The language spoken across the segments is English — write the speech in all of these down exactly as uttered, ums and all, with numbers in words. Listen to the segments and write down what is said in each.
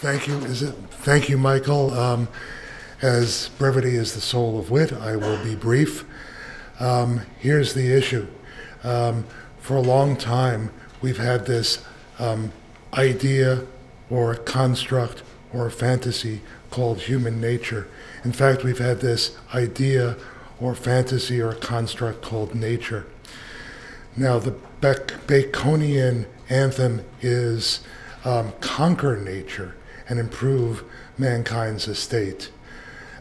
Thank you. Is it? Thank you, Michael. Um, as brevity is the soul of wit, I will be brief. Um, here's the issue. Um, for a long time, we've had this um, idea or construct or fantasy called human nature. In fact, we've had this idea or fantasy or construct called nature. Now, the Baconian anthem is um, conquer nature and improve mankind's estate.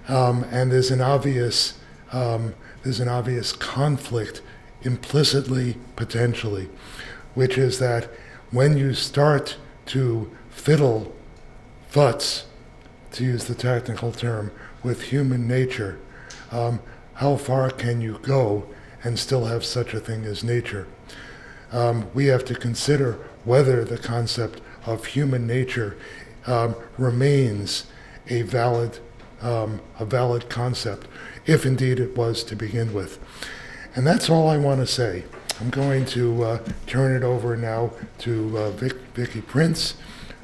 Um, and there's an obvious, um, there's an obvious conflict implicitly, potentially, which is that when you start to fiddle futz, to use the technical term, with human nature, um, how far can you go and still have such a thing as nature? Um, we have to consider whether the concept of human nature um, remains a valid, um, a valid concept, if indeed it was to begin with. And that's all I want to say. I'm going to uh, turn it over now to uh, Vic, Vicki Prince,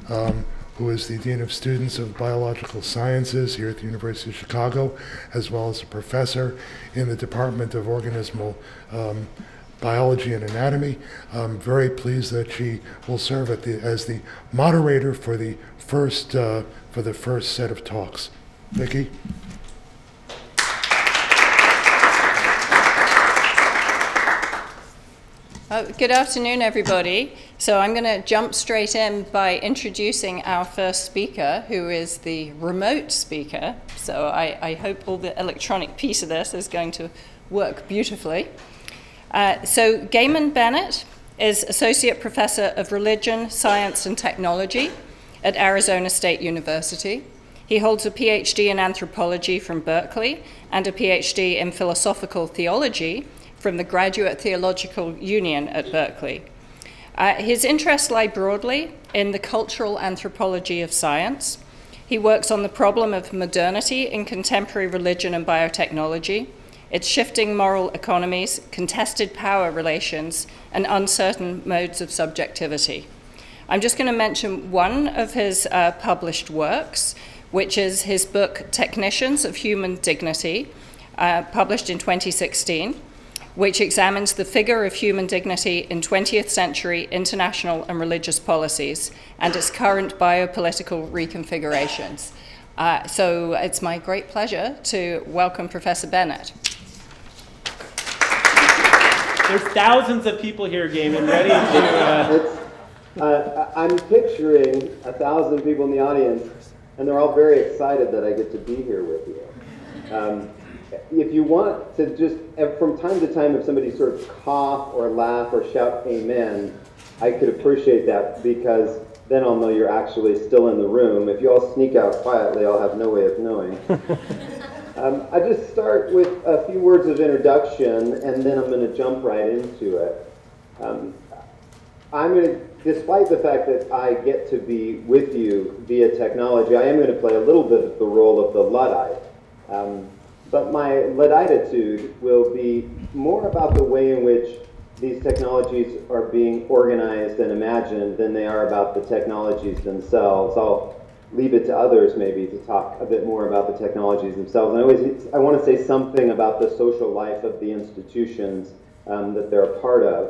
um, who is the Dean of Students of Biological Sciences here at the University of Chicago, as well as a professor in the Department of Organismal um, Biology and Anatomy. I'm very pleased that she will serve at the, as the moderator for the first, uh, for the first set of talks. Vicki? Uh, good afternoon, everybody. So I'm going to jump straight in by introducing our first speaker, who is the remote speaker. So I, I hope all the electronic piece of this is going to work beautifully. Uh, so Gaymon Bennett is Associate Professor of Religion, Science, and Technology at Arizona State University. He holds a PhD in anthropology from Berkeley and a PhD in philosophical theology from the Graduate Theological Union at Berkeley. Uh, his interests lie broadly in the cultural anthropology of science. He works on the problem of modernity in contemporary religion and biotechnology, its shifting moral economies, contested power relations, and uncertain modes of subjectivity. I'm just going to mention one of his uh, published works, which is his book, Technicians of Human Dignity, uh, published in twenty sixteen. Which examines the figure of human dignity in twentieth century international and religious policies and its current biopolitical reconfigurations. Uh, so it's my great pleasure to welcome Professor Bennett. There's thousands of people here, Gaymon, ready to... Uh... Uh, I'm picturing a thousand people in the audience, and they're all very excited that I get to be here with you. Um, If you want to just, from time to time, if somebody sort of cough or laugh or shout amen, I could appreciate that, because then I'll know you're actually still in the room. If you all sneak out quietly, I'll have no way of knowing. um, I just start with a few words of introduction, and then I'm going to jump right into it. Um, I'm going to, despite the fact that I get to be with you via technology, I am going to play a little bit of the role of the Luddite. Um, But my Luddititude will be more about the way in which these technologies are being organized and imagined than they are about the technologies themselves. I'll leave it to others maybe to talk a bit more about the technologies themselves. And I always I want to say something about the social life of the institutions um, that they're a part of.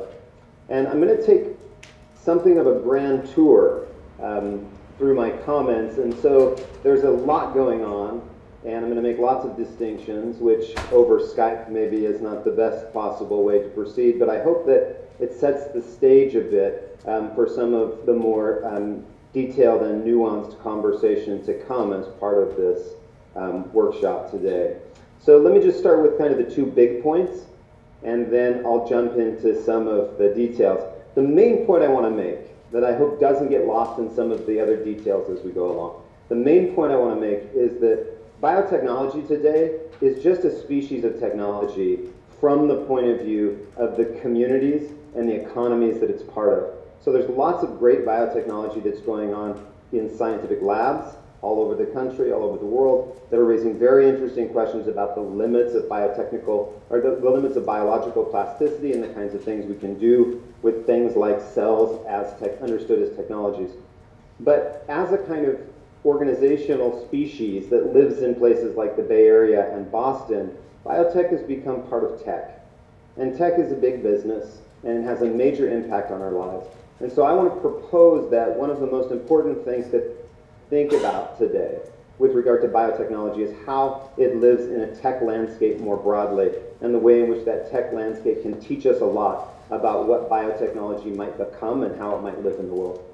And I'm going to take something of a grand tour um, through my comments. And so there's a lot going on. And I'm going to make lots of distinctions, which over Skype maybe is not the best possible way to proceed. But I hope that it sets the stage a bit um, for some of the more um, detailed and nuanced conversation to come as part of this um, workshop today. So let me just start with kind of the two big points, and then I'll jump into some of the details. The main point I want to make, that I hope doesn't get lost in some of the other details as we go along, the main point I want to make is that biotechnology today is just a species of technology from the point of view of the communities and the economies that it's part of. So there's lots of great biotechnology that's going on in scientific labs all over the country, all over the world, that are raising very interesting questions about the limits of biotechnical, or the, the limits of biological plasticity and the kinds of things we can do with things like cells as tech, understood as technologies. But as a kind of organizational species that lives in places like the Bay Area and Boston, biotech has become part of tech. And tech is a big business, and it has a major impact on our lives. And so I want to propose that one of the most important things to think about today with regard to biotechnology is how it lives in a tech landscape more broadly, and the way in which that tech landscape can teach us a lot about what biotechnology might become and how it might live in the world.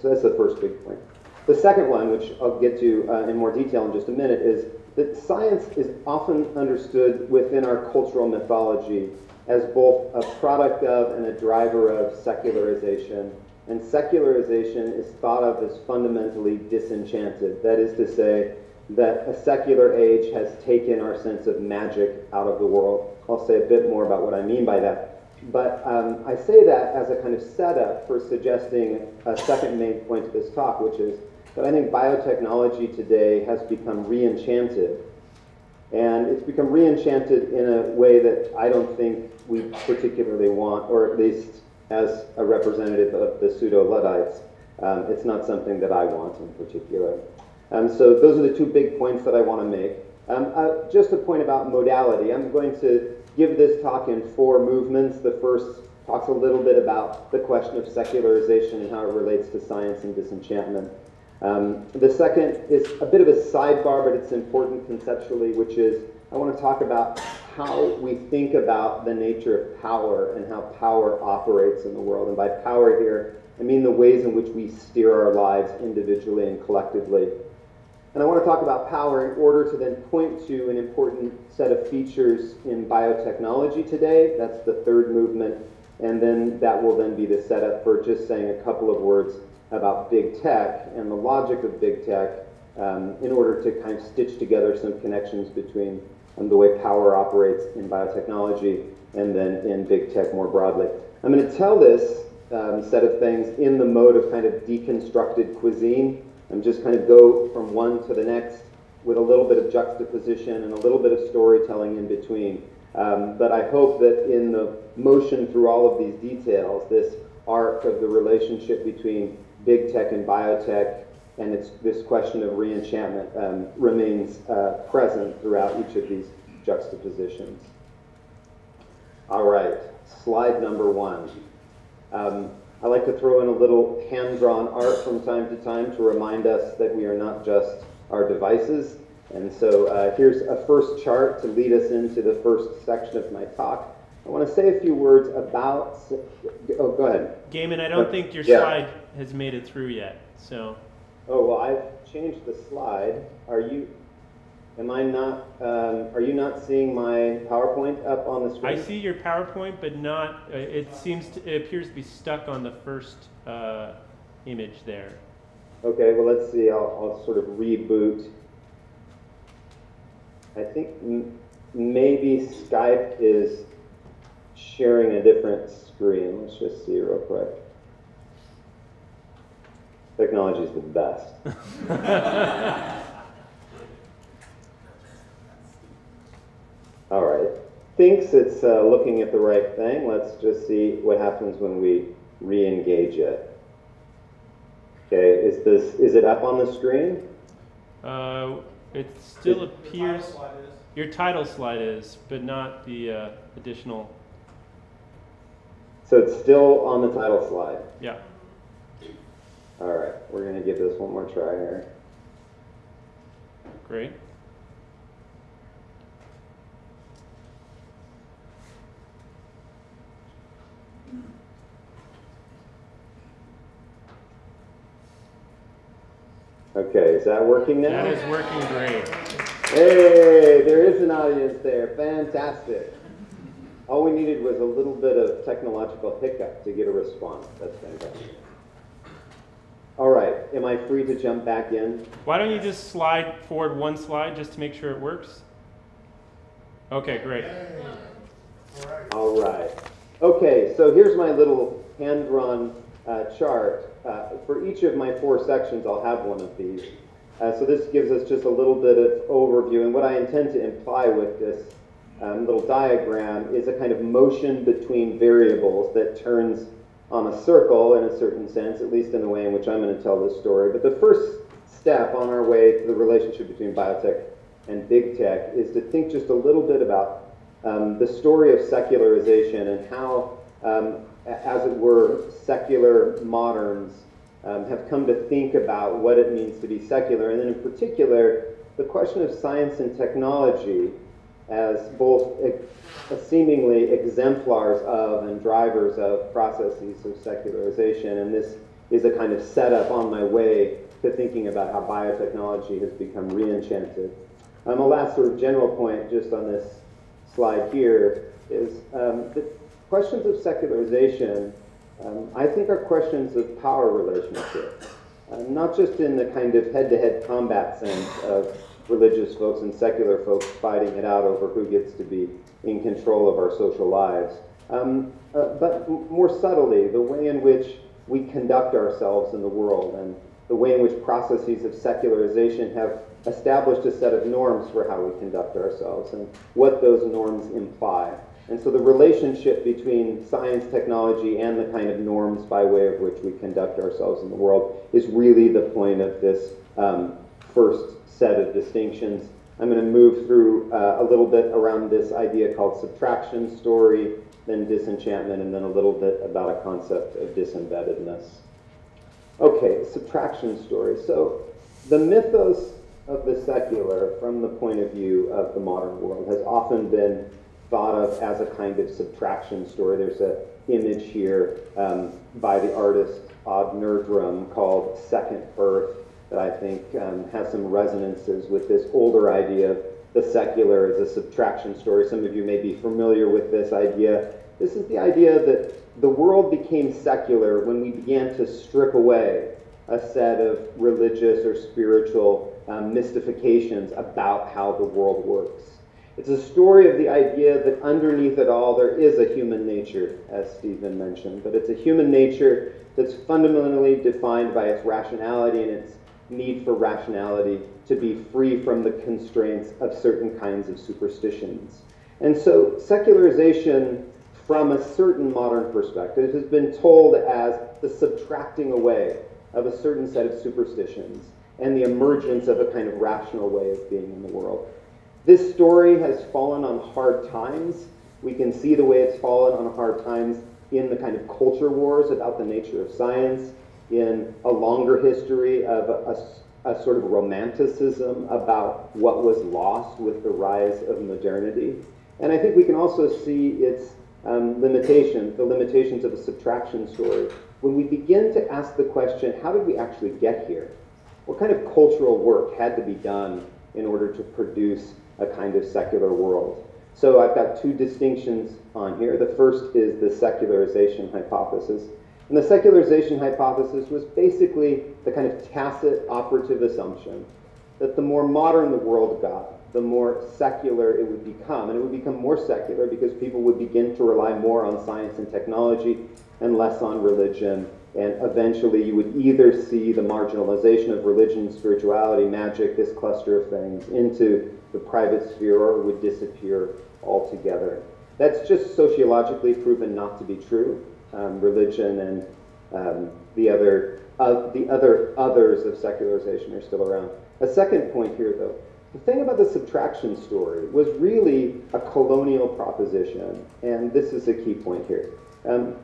So that's the first big point. The second one, which I'll get to uh, in more detail in just a minute, is that science is often understood within our cultural mythology as both a product of and a driver of secularization. And secularization is thought of as fundamentally disenchanted. That is to say, that a secular age has taken our sense of magic out of the world. I'll say a bit more about what I mean by that. But um, I say that as a kind of setup for suggesting a second main point to this talk, which is that I think biotechnology today has become re-enchanted. And it's become re-enchanted in a way that I don't think we particularly want, or at least as a representative of the pseudo-Luddites. Um, it's not something that I want in particular. Um, so those are the two big points that I want to make. Um, uh, just a point about modality. I'm going to give this talk in four movements. The first talks a little bit about the question of secularization and how it relates to science and disenchantment. Um, the second is a bit of a sidebar, but it's important conceptually, which is I want to talk about how we think about the nature of power and how power operates in the world. And by power here, I mean the ways in which we steer our lives individually and collectively. And I want to talk about power in order to then point to an important set of features in biotechnology today. That's the third movement. And then that will then be the setup for just saying a couple of words about big tech and the logic of big tech um, in order to kind of stitch together some connections between um, the way power operates in biotechnology and then in big tech more broadly. I'm going to tell this um, set of things in the mode of kind of deconstructed cuisine, and just kind of go from one to the next with a little bit of juxtaposition and a little bit of storytelling in between. Um, but I hope that in the motion through all of these details, this arc of the relationship between big tech and biotech, and it's this question of re-enchantment um, remains uh, present throughout each of these juxtapositions. All right, slide number one. Um, I like to throw in a little hand-drawn art from time to time to remind us that we are not just our devices. And so uh, here's a first chart to lead us into the first section of my talk. I want to say a few words about, oh, go ahead. Gaymon, I don't think your yeah. slide has made it through yet, so. Oh, well, I've changed the slide. Are you, am I not, um, are you not seeing my PowerPoint up on the screen? I see your PowerPoint, but not, uh, it seems, to, it appears to be stuck on the first uh, image there. Okay, well, let's see, I'll, I'll sort of reboot. I think m maybe Skype is sharing a different screen. Let's just see real quick. Technology is the best. All right. Thinks it's uh, looking at the right thing. Let's just see what happens when we re-engage it. Okay. Is this? Is it up on the screen? Uh, it still it, appears. Your title slide is. Your title slide is, but not the uh, additional. So it's still on the title slide. Yeah. All right, we're going to give this one more try here. Great. Okay, is that working now? That is working great. Hey, there is an audience there. Fantastic. All we needed was a little bit of technological hiccup to get a response. That's fantastic. All right, am I free to jump back in? Why don't you just slide forward one slide just to make sure it works? Okay, great. All right. Okay, so here's my little hand-drawn uh, chart. Uh, for each of my four sections, I'll have one of these. Uh, so this gives us just a little bit of overview. And what I intend to imply with this um, little diagram is a kind of motion between variables that turns on a circle in a certain sense, at least in the way in which I'm going to tell this story. But the first step on our way to the relationship between biotech and big tech is to think just a little bit about um, the story of secularization and how, um, as it were, secular moderns um, have come to think about what it means to be secular, and then in particular, the question of science and technology as both a, a seemingly exemplars of and drivers of processes of secularization. And this is a kind of setup on my way to thinking about how biotechnology has become reenchanted. Um, a last sort of general point just on this slide here is um, the questions of secularization, um, I think, are questions of power relationships, uh, not just in the kind of head-to-head combat sense of religious folks and secular folks fighting it out over who gets to be in control of our social lives, um, uh, but more subtly, the way in which we conduct ourselves in the world and the way in which processes of secularization have established a set of norms for how we conduct ourselves and what those norms imply. And so the relationship between science, technology, and the kind of norms by way of which we conduct ourselves in the world is really the point of this um, first set of distinctions. I'm going to move through uh, a little bit around this idea called subtraction story, then disenchantment, and then a little bit about a concept of disembeddedness. Okay, subtraction story. So the mythos of the secular from the point of view of the modern world has often been thought of as a kind of subtraction story. There's an image here um, by the artist Aud Nerdrum called Second Earth that I think um, has some resonances with this older idea of the secular as a subtraction story. Some of you may be familiar with this idea. This is the idea that the world became secular when we began to strip away a set of religious or spiritual um, mystifications about how the world works. It's a story of the idea that underneath it all there is a human nature, as Stephen mentioned, but it's a human nature that's fundamentally defined by its rationality and its need for rationality to be free from the constraints of certain kinds of superstitions. And so secularization from a certain modern perspective has been told as the subtracting away of a certain set of superstitions and the emergence of a kind of rational way of being in the world. This story has fallen on hard times. We can see the way it's fallen on hard times in the kind of culture wars about the nature of science, in a longer history of a, a, a sort of romanticism about what was lost with the rise of modernity. And I think we can also see its um, limitations, the limitations of a subtraction story, when we begin to ask the question, how did we actually get here? What kind of cultural work had to be done in order to produce a kind of secular world? So I've got two distinctions on here. The first is the secularization hypothesis. And the secularization hypothesis was basically the kind of tacit operative assumption that the more modern the world got, the more secular it would become. And it would become more secular because people would begin to rely more on science and technology and less on religion. And eventually you would either see the marginalization of religion, spirituality, magic, this cluster of things into the private sphere, or it would disappear altogether. That's just sociologically proven not to be true. Um, religion and um, the other uh, the other others of secularization are still around. A second point here, though, the thing about the subtraction story was really a colonial proposition, and this is a key point here. Um,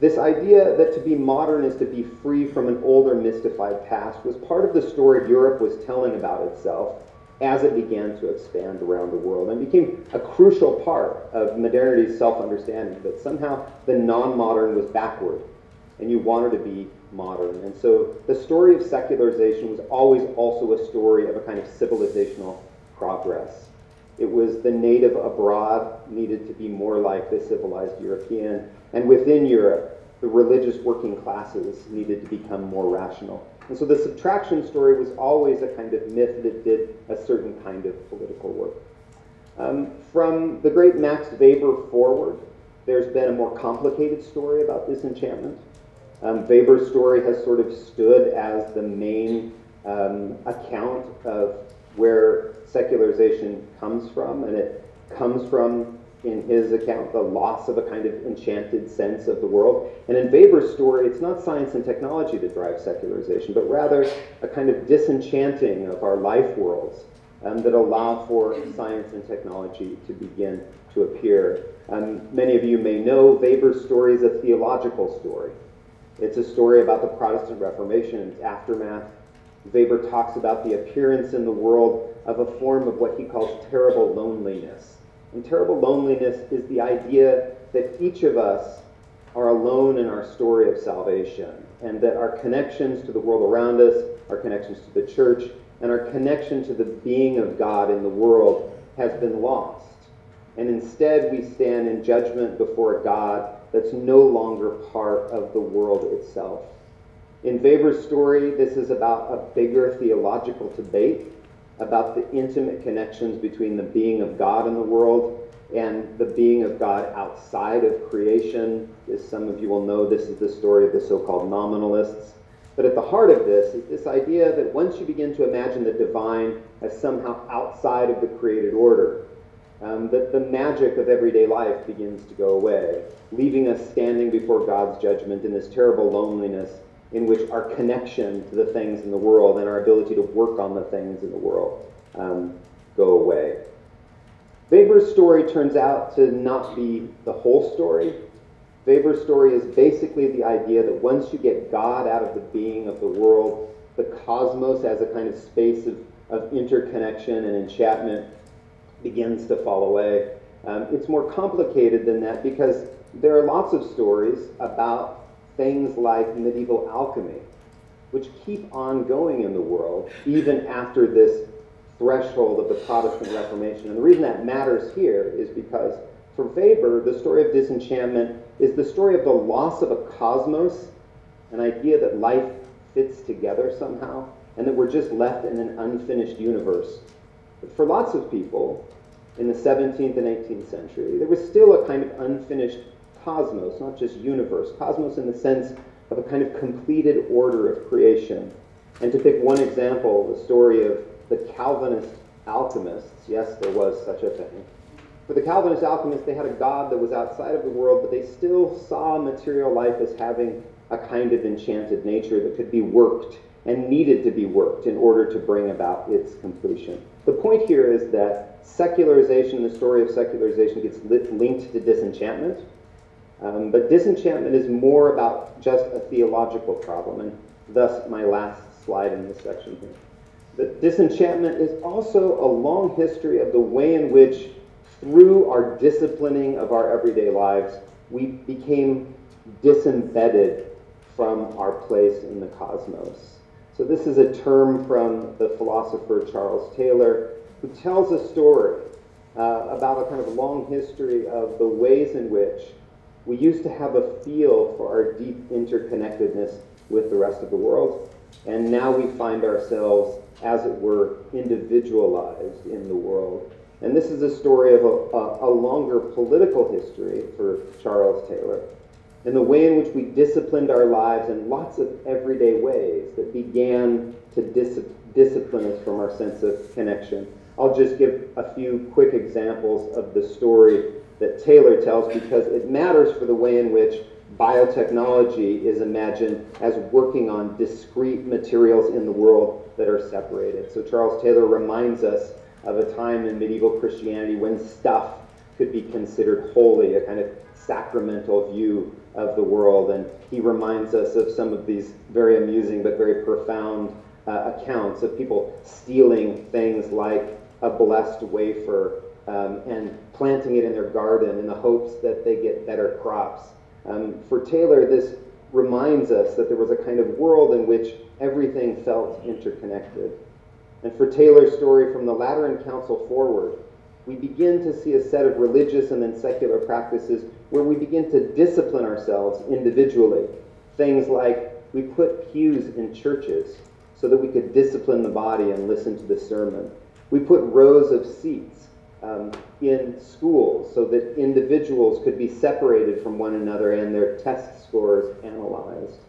This idea that to be modern is to be free from an older mystified past was part of the story Europe was telling about itself as it began to expand around the world and became a crucial part of modernity's self-understanding, that somehow the non-modern was backward and you wanted to be modern. And so the story of secularization was always also a story of a kind of civilizational progress. It was the native abroad needed to be more like the civilized European, and within Europe, the religious working classes needed to become more rational. And so the subtraction story was always a kind of myth that did a certain kind of political work. Um, from the great Max Weber forward, there's been a more complicated story about disenchantment. Um, Weber's story has sort of stood as the main um, account of where secularization comes from, and it comes from in his account, the loss of a kind of enchanted sense of the world. And in Weber's story, it's not science and technology that drives secularization, but rather a kind of disenchanting of our life worlds um, that allow for science and technology to begin to appear. Um, many of you may know Weber's story is a theological story. It's a story about the Protestant Reformation and its aftermath. Weber talks about the appearance in the world of a form of what he calls terrible loneliness. And terrible loneliness is the idea that each of us are alone in our story of salvation, and that our connections to the world around us, our connections to the church, and our connection to the being of God in the world has been lost. And instead, we stand in judgment before a God that's no longer part of the world itself. In Weber's story, this is about a bigger theological debate about the intimate connections between the being of God in the world and the being of God outside of creation. As some of you will know, this is the story of the so-called nominalists. But at the heart of this is this idea that once you begin to imagine the divine as somehow outside of the created order, um, that the magic of everyday life begins to go away, leaving us standing before God's judgment in this terrible loneliness in which our connection to the things in the world and our ability to work on the things in the world um, go away. Weber's story turns out to not be the whole story. Weber's story is basically the idea that once you get God out of the being of the world, the cosmos as a kind of space of, of interconnection and enchantment begins to fall away. Um, it's more complicated than that because there are lots of stories about things like medieval alchemy, which keep on going in the world, even after this threshold of the Protestant Reformation. And the reason that matters here is because for Weber, the story of disenchantment is the story of the loss of a cosmos, an idea that life fits together somehow, and that we're just left in an unfinished universe. But for lots of people in the seventeenth and eighteenth century, there was still a kind of unfinished cosmos, not just universe, cosmos in the sense of a kind of completed order of creation. And to pick one example, the story of the Calvinist alchemists, yes, there was such a thing. For the Calvinist alchemists, they had a God that was outside of the world, but they still saw material life as having a kind of enchanted nature that could be worked and needed to be worked in order to bring about its completion. The point here is that secularization, the story of secularization, gets linked to disenchantment. Um, but disenchantment is more about just a theological problem, and thus my last slide in this section here. But disenchantment is also a long history of the way in which, through our disciplining of our everyday lives, we became disembedded from our place in the cosmos. So this is a term from the philosopher Charles Taylor, who tells a story uh, about a kind of long history of the ways in which we used to have a feel for our deep interconnectedness with the rest of the world, and now we find ourselves, as it were, individualized in the world. And this is a story of a, a, a longer political history for Charles Taylor, and the way in which we disciplined our lives in lots of everyday ways that began to dis discipline us from our sense of connection. I'll just give a few quick examples of the story that Taylor tells, because it matters for the way in which biotechnology is imagined as working on discrete materials in the world that are separated. So Charles Taylor reminds us of a time in medieval Christianity when stuff could be considered holy, a kind of sacramental view of the world, and he reminds us of some of these very amusing but very profound uh, accounts of people stealing things like a blessed wafer Um, and planting it in their garden in the hopes that they get better crops. Um, for Taylor, this reminds us that there was a kind of world in which everything felt interconnected. And for Taylor's story, from the Lateran Council forward, we begin to see a set of religious and then secular practices where we begin to discipline ourselves individually. Things like we put pews in churches so that we could discipline the body and listen to the sermon. We put rows of seats Um, in schools so that individuals could be separated from one another and their test scores analyzed.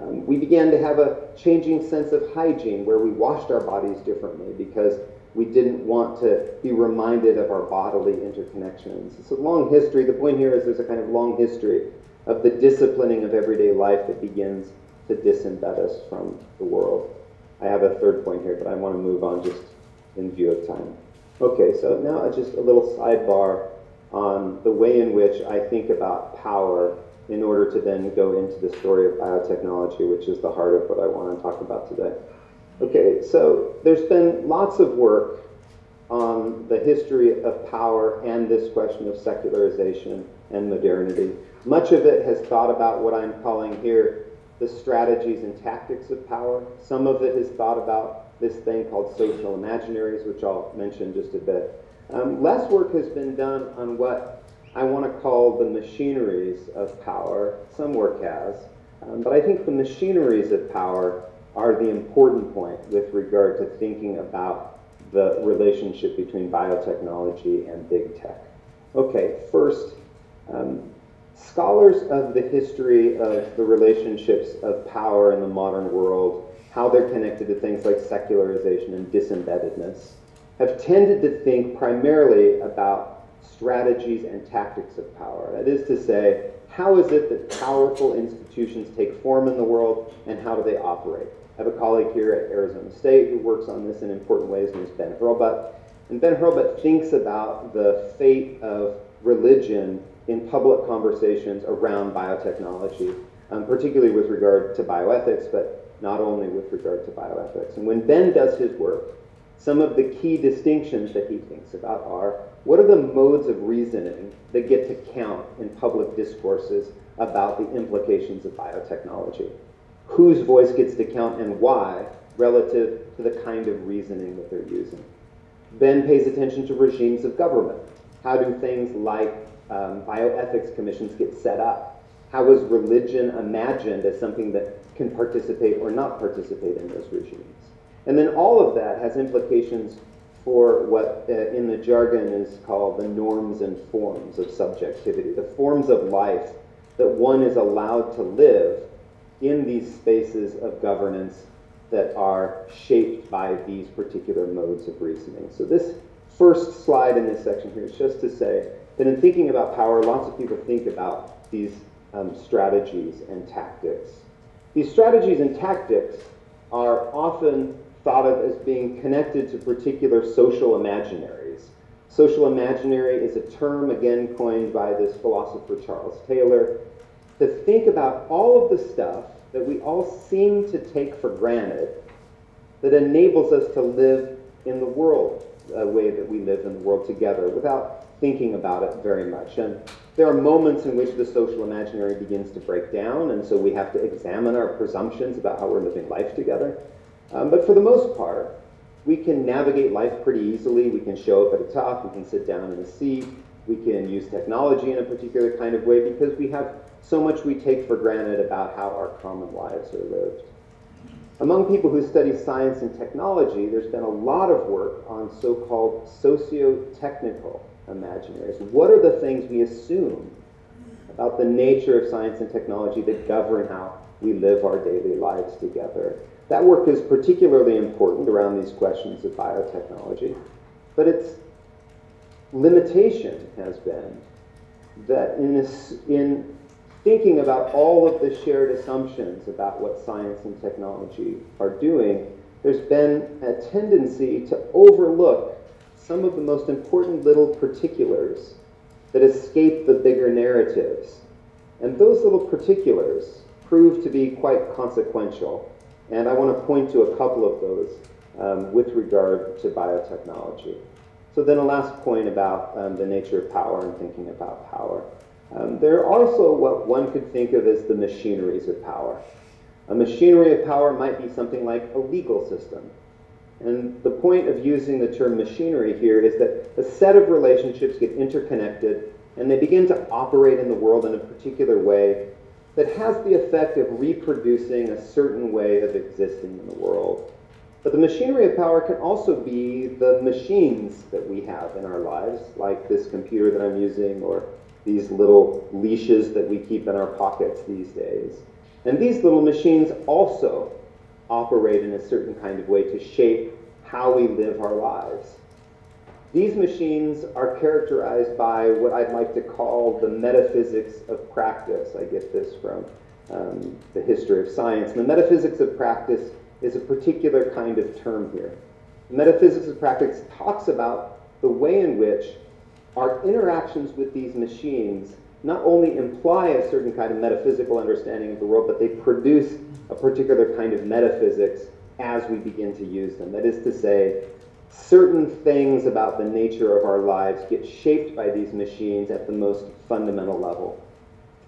Um, we began to have a changing sense of hygiene where we washed our bodies differently because We didn't want to be reminded of our bodily interconnections. It's a long history. The point here is there's a kind of long history of the disciplining of everyday life that begins to disembed us from the world. I have a third point here, but I want to move on just in view of time. Okay, so now just a little sidebar on the way in which I think about power in order to then go into the story of biotechnology, which is the heart of what I want to talk about today. Okay, so there's been lots of work on the history of power and this question of secularization and modernity. Much of it has thought about what I'm calling here the strategies and tactics of power. Some of it has thought about this thing called social imaginaries, which I'll mention just a bit. Um, less work has been done on what I want to call the machineries of power. Some work has, um, but I think the machineries of power are the important point with regard to thinking about the relationship between biotechnology and big tech. Okay, first, um, scholars of the history of the relationships of power in the modern world, how they're connected to things like secularization and disembeddedness, have tended to think primarily about strategies and tactics of power. That is to say, how is it that powerful institutions take form in the world, and how do they operate? I have a colleague here at Arizona State who works on this in important ways, and is Ben Hurlbut. And Ben Hurlbut thinks about the fate of religion in public conversations around biotechnology, um, particularly with regard to bioethics, but not only with regard to bioethics. And when Ben does his work, some of the key distinctions that he thinks about are, what are the modes of reasoning that get to count in public discourses about the implications of biotechnology? Whose voice gets to count and why relative to the kind of reasoning that they're using? Ben pays attention to regimes of government. How do things like um, bioethics commissions get set up? How is religion imagined as something that can participate or not participate in those regimes? And then all of that has implications for what uh, in the jargon is called the norms and forms of subjectivity, the forms of life that one is allowed to live in these spaces of governance that are shaped by these particular modes of reasoning. So this first slide in this section here is just to say that in thinking about power, lots of people think about these um, strategies and tactics. These strategies and tactics are often thought of as being connected to particular social imaginaries. Social imaginary is a term, again, coined by this philosopher Charles Taylor, to think about all of the stuff that we all seem to take for granted that enables us to live in the world, a way that we live in the world together, without thinking about it very much. And there are moments in which the social imaginary begins to break down, and so we have to examine our presumptions about how we're living life together. Um, but for the most part, we can navigate life pretty easily. We can show up at a talk, we can sit down in a seat, we can use technology in a particular kind of way because we have so much we take for granted about how our common lives are lived. Among people who study science and technology, there's been a lot of work on so-called socio-technical imaginaries. What are the things we assume about the nature of science and technology that govern how we live our daily lives together? That work is particularly important around these questions of biotechnology, but its limitation has been that in, this, in thinking about all of the shared assumptions about what science and technology are doing, there's been a tendency to overlook some of the most important little particulars that escape the bigger narratives. And those little particulars prove to be quite consequential. And I want to point to a couple of those um, with regard to biotechnology. So then a last point about um, the nature of power and thinking about power. Um, there are also what one could think of as the machineries of power. A machinery of power might be something like a legal system. And the point of using the term machinery here is that a set of relationships get interconnected and they begin to operate in the world in a particular way that has the effect of reproducing a certain way of existing in the world. But the machinery of power can also be the machines that we have in our lives, like this computer that I'm using, or these little leashes that we keep in our pockets these days. And these little machines also operate in a certain kind of way to shape how we live our lives. These machines are characterized by what I'd like to call the metaphysics of practice. I get this from um, the history of science. And the metaphysics of practice is a particular kind of term here. The metaphysics of practice talks about the way in which our interactions with these machines not only imply a certain kind of metaphysical understanding of the world, but they produce a particular kind of metaphysics as we begin to use them. That is to say, certain things about the nature of our lives get shaped by these machines at the most fundamental level.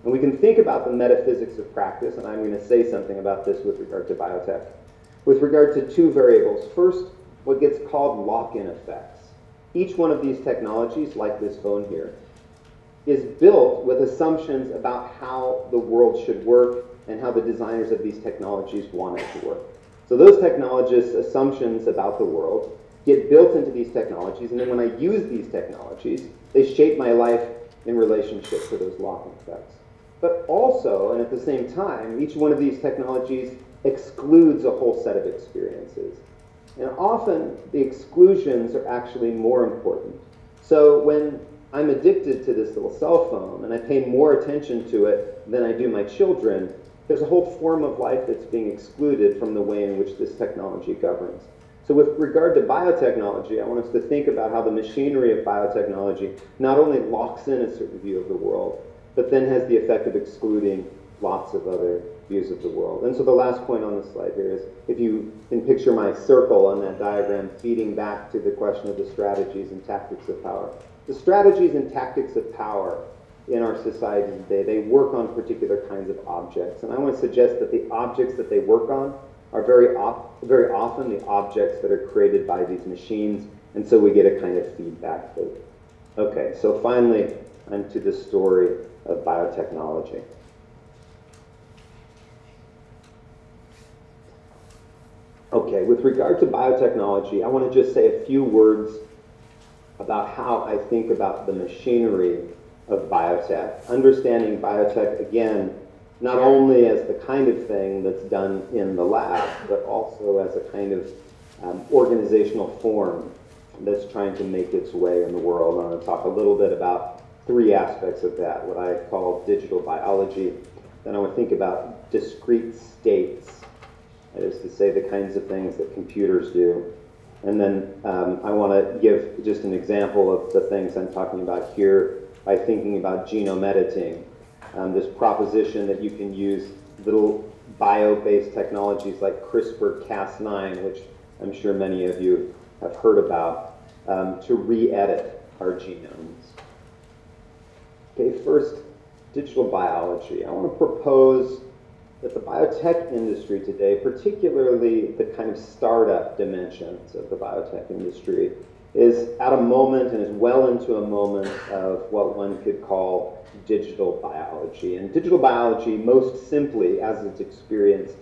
And we can think about the metaphysics of practice, and I'm going to say something about this with regard to biotech, with regard to two variables. First, what gets called lock-in effects. Each one of these technologies, like this phone here, is built with assumptions about how the world should work and how the designers of these technologies want it to work. So those technologists' assumptions about the world get built into these technologies, and then when I use these technologies, they shape my life in relationship to those lock-in effects. But also, and at the same time, each one of these technologies excludes a whole set of experiences. And often, the exclusions are actually more important. So when I'm addicted to this little cell phone, and I pay more attention to it than I do my children, there's a whole form of life that's being excluded from the way in which this technology governs. So with regard to biotechnology, I want us to think about how the machinery of biotechnology not only locks in a certain view of the world, but then has the effect of excluding lots of other views of the world. And so the last point on the slide here is, if you can picture my circle on that diagram feeding back to the question of the strategies and tactics of power. The strategies and tactics of power in our society today, they work on particular kinds of objects. And I want to suggest that the objects that they work on are very, op very often the objects that are created by these machines, and so we get a kind of feedback loop. Okay, so finally, I'm to the story of biotechnology. Okay, with regard to biotechnology, I want to just say a few words about how I think about the machinery of biotech. Understanding biotech, again, not only as the kind of thing that's done in the lab, but also as a kind of um, organizational form that's trying to make its way in the world. And I'm going to talk a little bit about three aspects of that, what I call digital biology. Then I would think about discrete states, that is to say the kinds of things that computers do. And then um, I want to give just an example of the things I'm talking about here by thinking about genome editing. Um, this proposition that you can use little bio-based technologies like CRISPR Cas nine, which I'm sure many of you have heard about, um, to re-edit our genomes. Okay, first, digital biology. I want to propose that the biotech industry today, particularly the kind of startup dimensions of the biotech industry, is at a moment and is well into a moment of what one could call digital biology. And digital biology, most simply, as it's experienced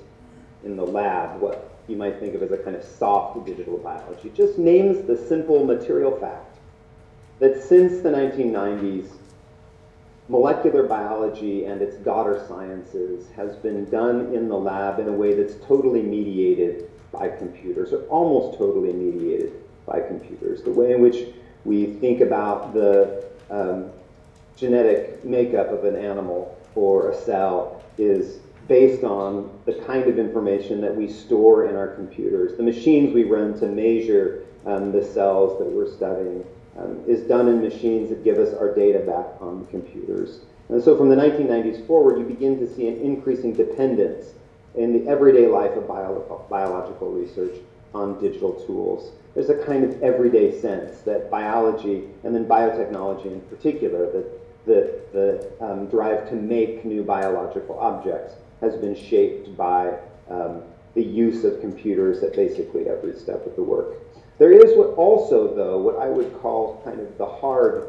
in the lab, what you might think of as a kind of soft digital biology, just names the simple material fact that since the nineteen nineties, molecular biology and its daughter sciences has been done in the lab in a way that's totally mediated by computers, or almost totally mediated by computers. The way in which we think about the um, genetic makeup of an animal or a cell is based on the kind of information that we store in our computers. The machines we run to measure um, the cells that we're studying um, is done in machines that give us our data back on computers. And so from the nineteen nineties forward, you begin to see an increasing dependence in the everyday life of bio biological research on digital tools. There's a kind of everyday sense that biology, and then biotechnology in particular, that the, the um, drive to make new biological objects has been shaped by um, the use of computers at basically every step of the work. There is what also, though, what I would call kind of the hard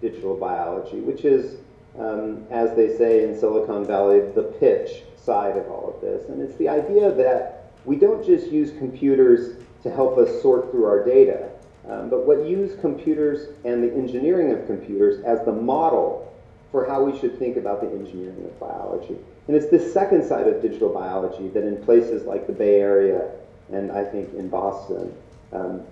digital biology, which is, um, as they say in Silicon Valley, the pitch side of all of this. And it's the idea that we don't just use computers to help us sort through our data, um, but what use computers and the engineering of computers as the model for how we should think about the engineering of biology. And it's this second side of digital biology that in places like the Bay Area, and I think in Boston, um,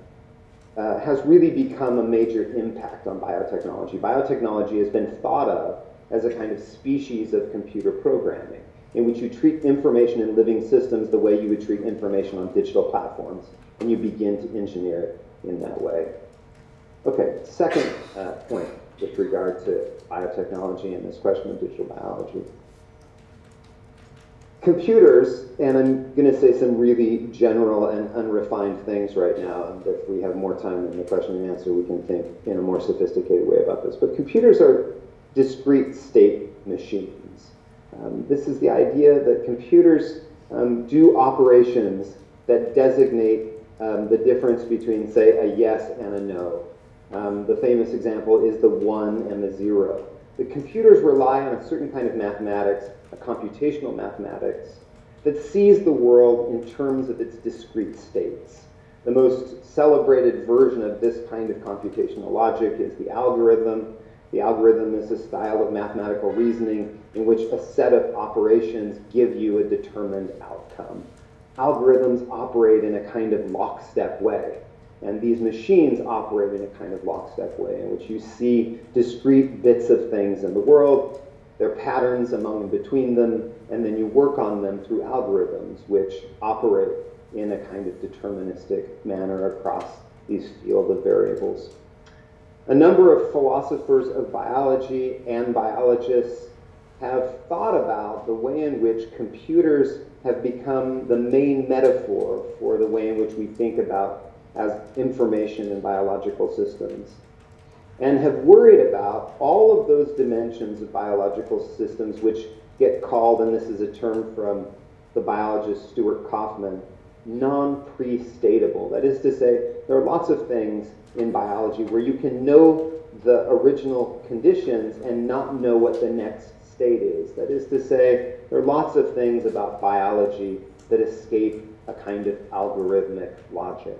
uh, has really become a major impact on biotechnology. Biotechnology has been thought of as a kind of species of computer programming, in which you treat information in living systems the way you would treat information on digital platforms, and you begin to engineer it in that way. Okay, second uh, point with regard to biotechnology and this question of digital biology. Computers, and I'm going to say some really general and unrefined things right now, and if we have more time in the question and answer, we can think in a more sophisticated way about this, but computers are discrete state machines. Um, this is the idea that computers um, do operations that designate um, the difference between, say, a yes and a no. Um, the famous example is the one and the zero. The computers rely on a certain kind of mathematics, a computational mathematics, that sees the world in terms of its discrete states. The most celebrated version of this kind of computational logic is the algorithm. The algorithm is a style of mathematical reasoning in which a set of operations give you a determined outcome. Algorithms operate in a kind of lockstep way, and these machines operate in a kind of lockstep way in which you see discrete bits of things in the world, their patterns among and between them, and then you work on them through algorithms which operate in a kind of deterministic manner across these field of variables. A number of philosophers of biology and biologists have thought about the way in which computers have become the main metaphor for the way in which we think about as information in biological systems, and have worried about all of those dimensions of biological systems which get called, and this is a term from the biologist Stuart Kauffman, non-prestatable. That is to say, there are lots of things in biology where you can know the original conditions and not know what the next state is. That is to say, there are lots of things about biology that escape a kind of algorithmic logic.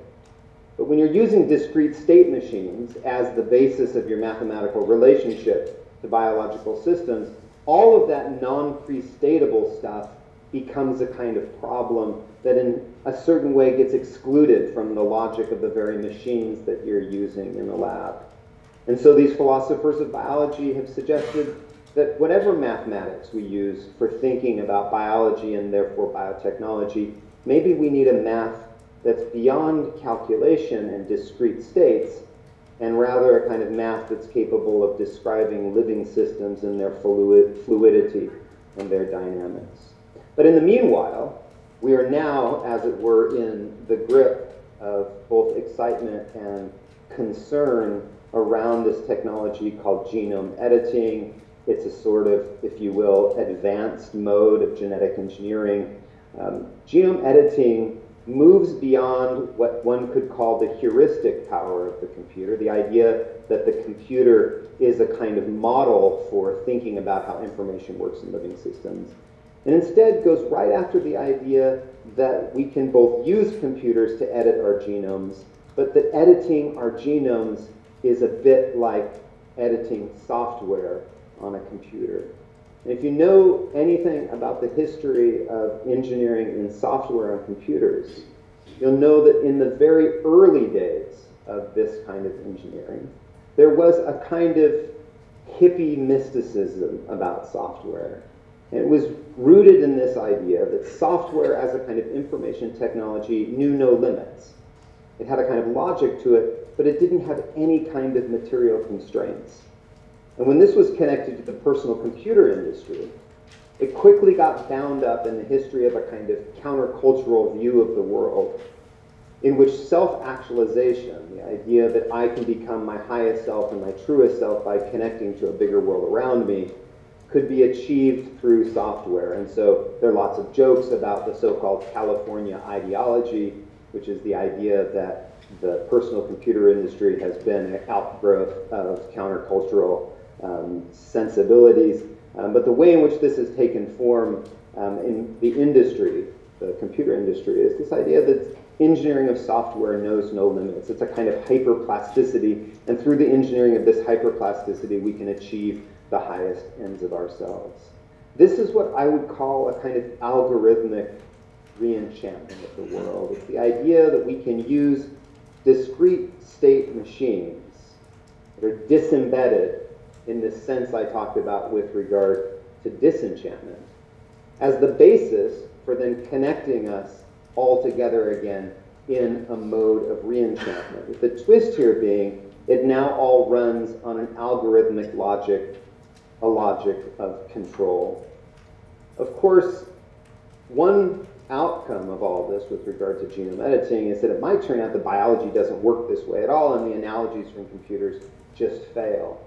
But when you're using discrete state machines as the basis of your mathematical relationship to biological systems, all of that non-prestatable stuff becomes a kind of problem that in a certain way gets excluded from the logic of the very machines that you're using in the lab. And so these philosophers of biology have suggested that whatever mathematics we use for thinking about biology and therefore biotechnology, maybe we need a math that's beyond calculation and discrete states, and rather a kind of math that's capable of describing living systems and their fluid, fluidity and their dynamics. But in the meanwhile, we are now, as it were, in the grip of both excitement and concern around this technology called genome editing. It's a sort of, if you will, advanced mode of genetic engineering. Um, genome editing moves beyond what one could call the heuristic power of the computer, the idea that the computer is a kind of model for thinking about how information works in living systems, and instead goes right after the idea that we can both use computers to edit our genomes, but that editing our genomes is a bit like editing software on a computer. And if you know anything about the history of engineering in software on computers, you'll know that in the very early days of this kind of engineering, there was a kind of hippie mysticism about software. And it was rooted in this idea that software as a kind of information technology knew no limits. It had a kind of logic to it, but it didn't have any kind of material constraints. And when this was connected to the personal computer industry, it quickly got bound up in the history of a kind of countercultural view of the world, in which self-actualization, the idea that I can become my highest self and my truest self by connecting to a bigger world around me, could be achieved through software. And so there are lots of jokes about the so-called California ideology, which is the idea that the personal computer industry has been an outgrowth of countercultural um, sensibilities. Um, but the way in which this has taken form um, in the industry, the computer industry, is this idea that engineering of software knows no limits. It's a kind of hyperplasticity, and through the engineering of this hyperplasticity, we can achieve the highest ends of ourselves. This is what I would call a kind of algorithmic re-enchantment of the world. It's the idea that we can use discrete state machines that are disembedded in this sense I talked about with regard to disenchantment as the basis for then connecting us all together again in a mode of reenchantment. With the twist here being it now all runs on an algorithmic logic, a logic of control. Of course, one outcome of all this with regard to genome editing is that it might turn out that biology doesn't work this way at all, and the analogies from computers just fail.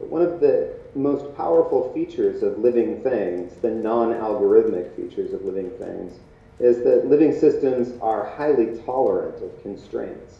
But one of the most powerful features of living things, the non-algorithmic features of living things, is that living systems are highly tolerant of constraints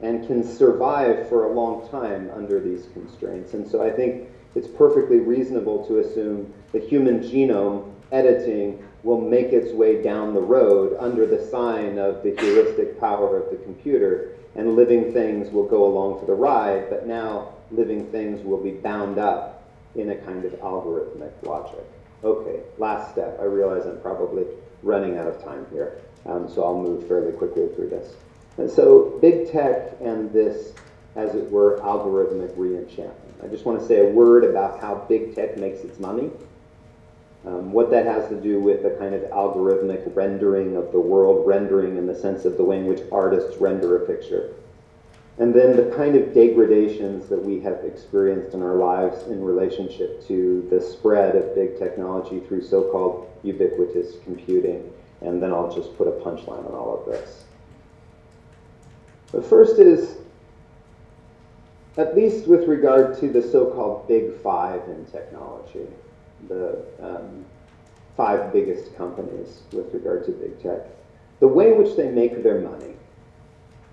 and can survive for a long time under these constraints. And so I think it's perfectly reasonable to assume the human genome editing will make its way down the road under the sign of the heuristic power of the computer, and living things will go along for the ride, but now living things will be bound up in a kind of algorithmic logic. Okay, last step. I realize I'm probably running out of time here, um, so I'll move fairly quickly through this. And so big tech and this, as it were, algorithmic reenchantment. I just want to say a word about how big tech makes its money. Um, what that has to do with a kind of algorithmic rendering of the world, rendering in the sense of the way in which artists render a picture. And then the kind of degradations that we have experienced in our lives in relationship to the spread of big technology through so-called ubiquitous computing. And then I'll just put a punchline on all of this. The first is, at least with regard to the so-called big five in technology, the um, five biggest companies with regard to big tech, the way in which they make their money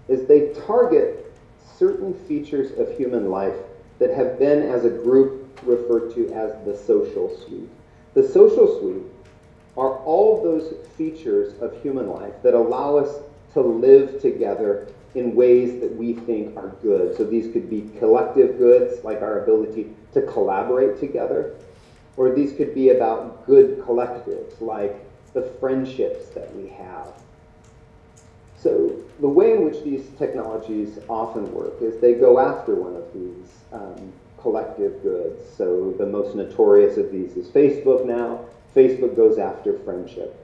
is they target certain features of human life that have been, as a group, referred to as the social suite. The social suite are all those features of human life that allow us to live together in ways that we think are good. So these could be collective goods, like our ability to collaborate together, or these could be about good collectives, like the friendships that we have. So the way in which these technologies often work is they go after one of these um, collective goods. So the most notorious of these is Facebook now. Facebook goes after friendship.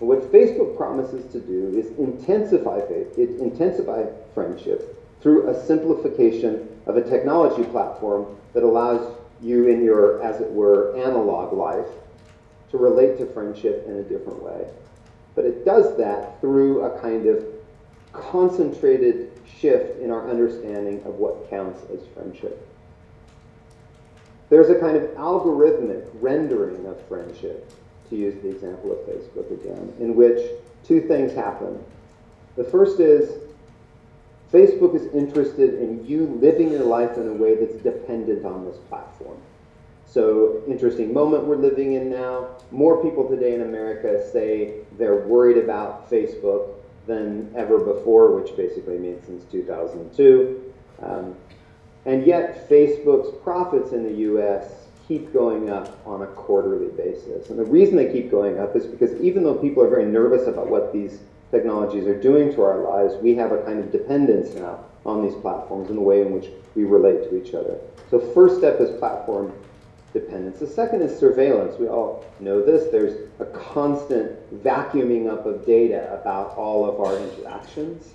And what Facebook promises to do is intensify, it intensify friendship through a simplification of a technology platform that allows you in your, as it were, analog life to relate to friendship in a different way. But it does that through a kind of concentrated shift in our understanding of what counts as friendship. There's a kind of algorithmic rendering of friendship, to use the example of Facebook again, in which two things happen. The first is, Facebook is interested in you living your life in a way that's dependent on this platform. So, interesting moment we're living in now. More people today in America say they're worried about Facebook than ever before, which basically means since two thousand two. Um, and yet, Facebook's profits in the U S keep going up on a quarterly basis. And the reason they keep going up is because even though people are very nervous about what these technologies are doing to our lives, we have a kind of dependence now on these platforms and the way in which we relate to each other. So first step is platform dependence. The second is surveillance. We all know this. There's a constant vacuuming up of data about all of our interactions.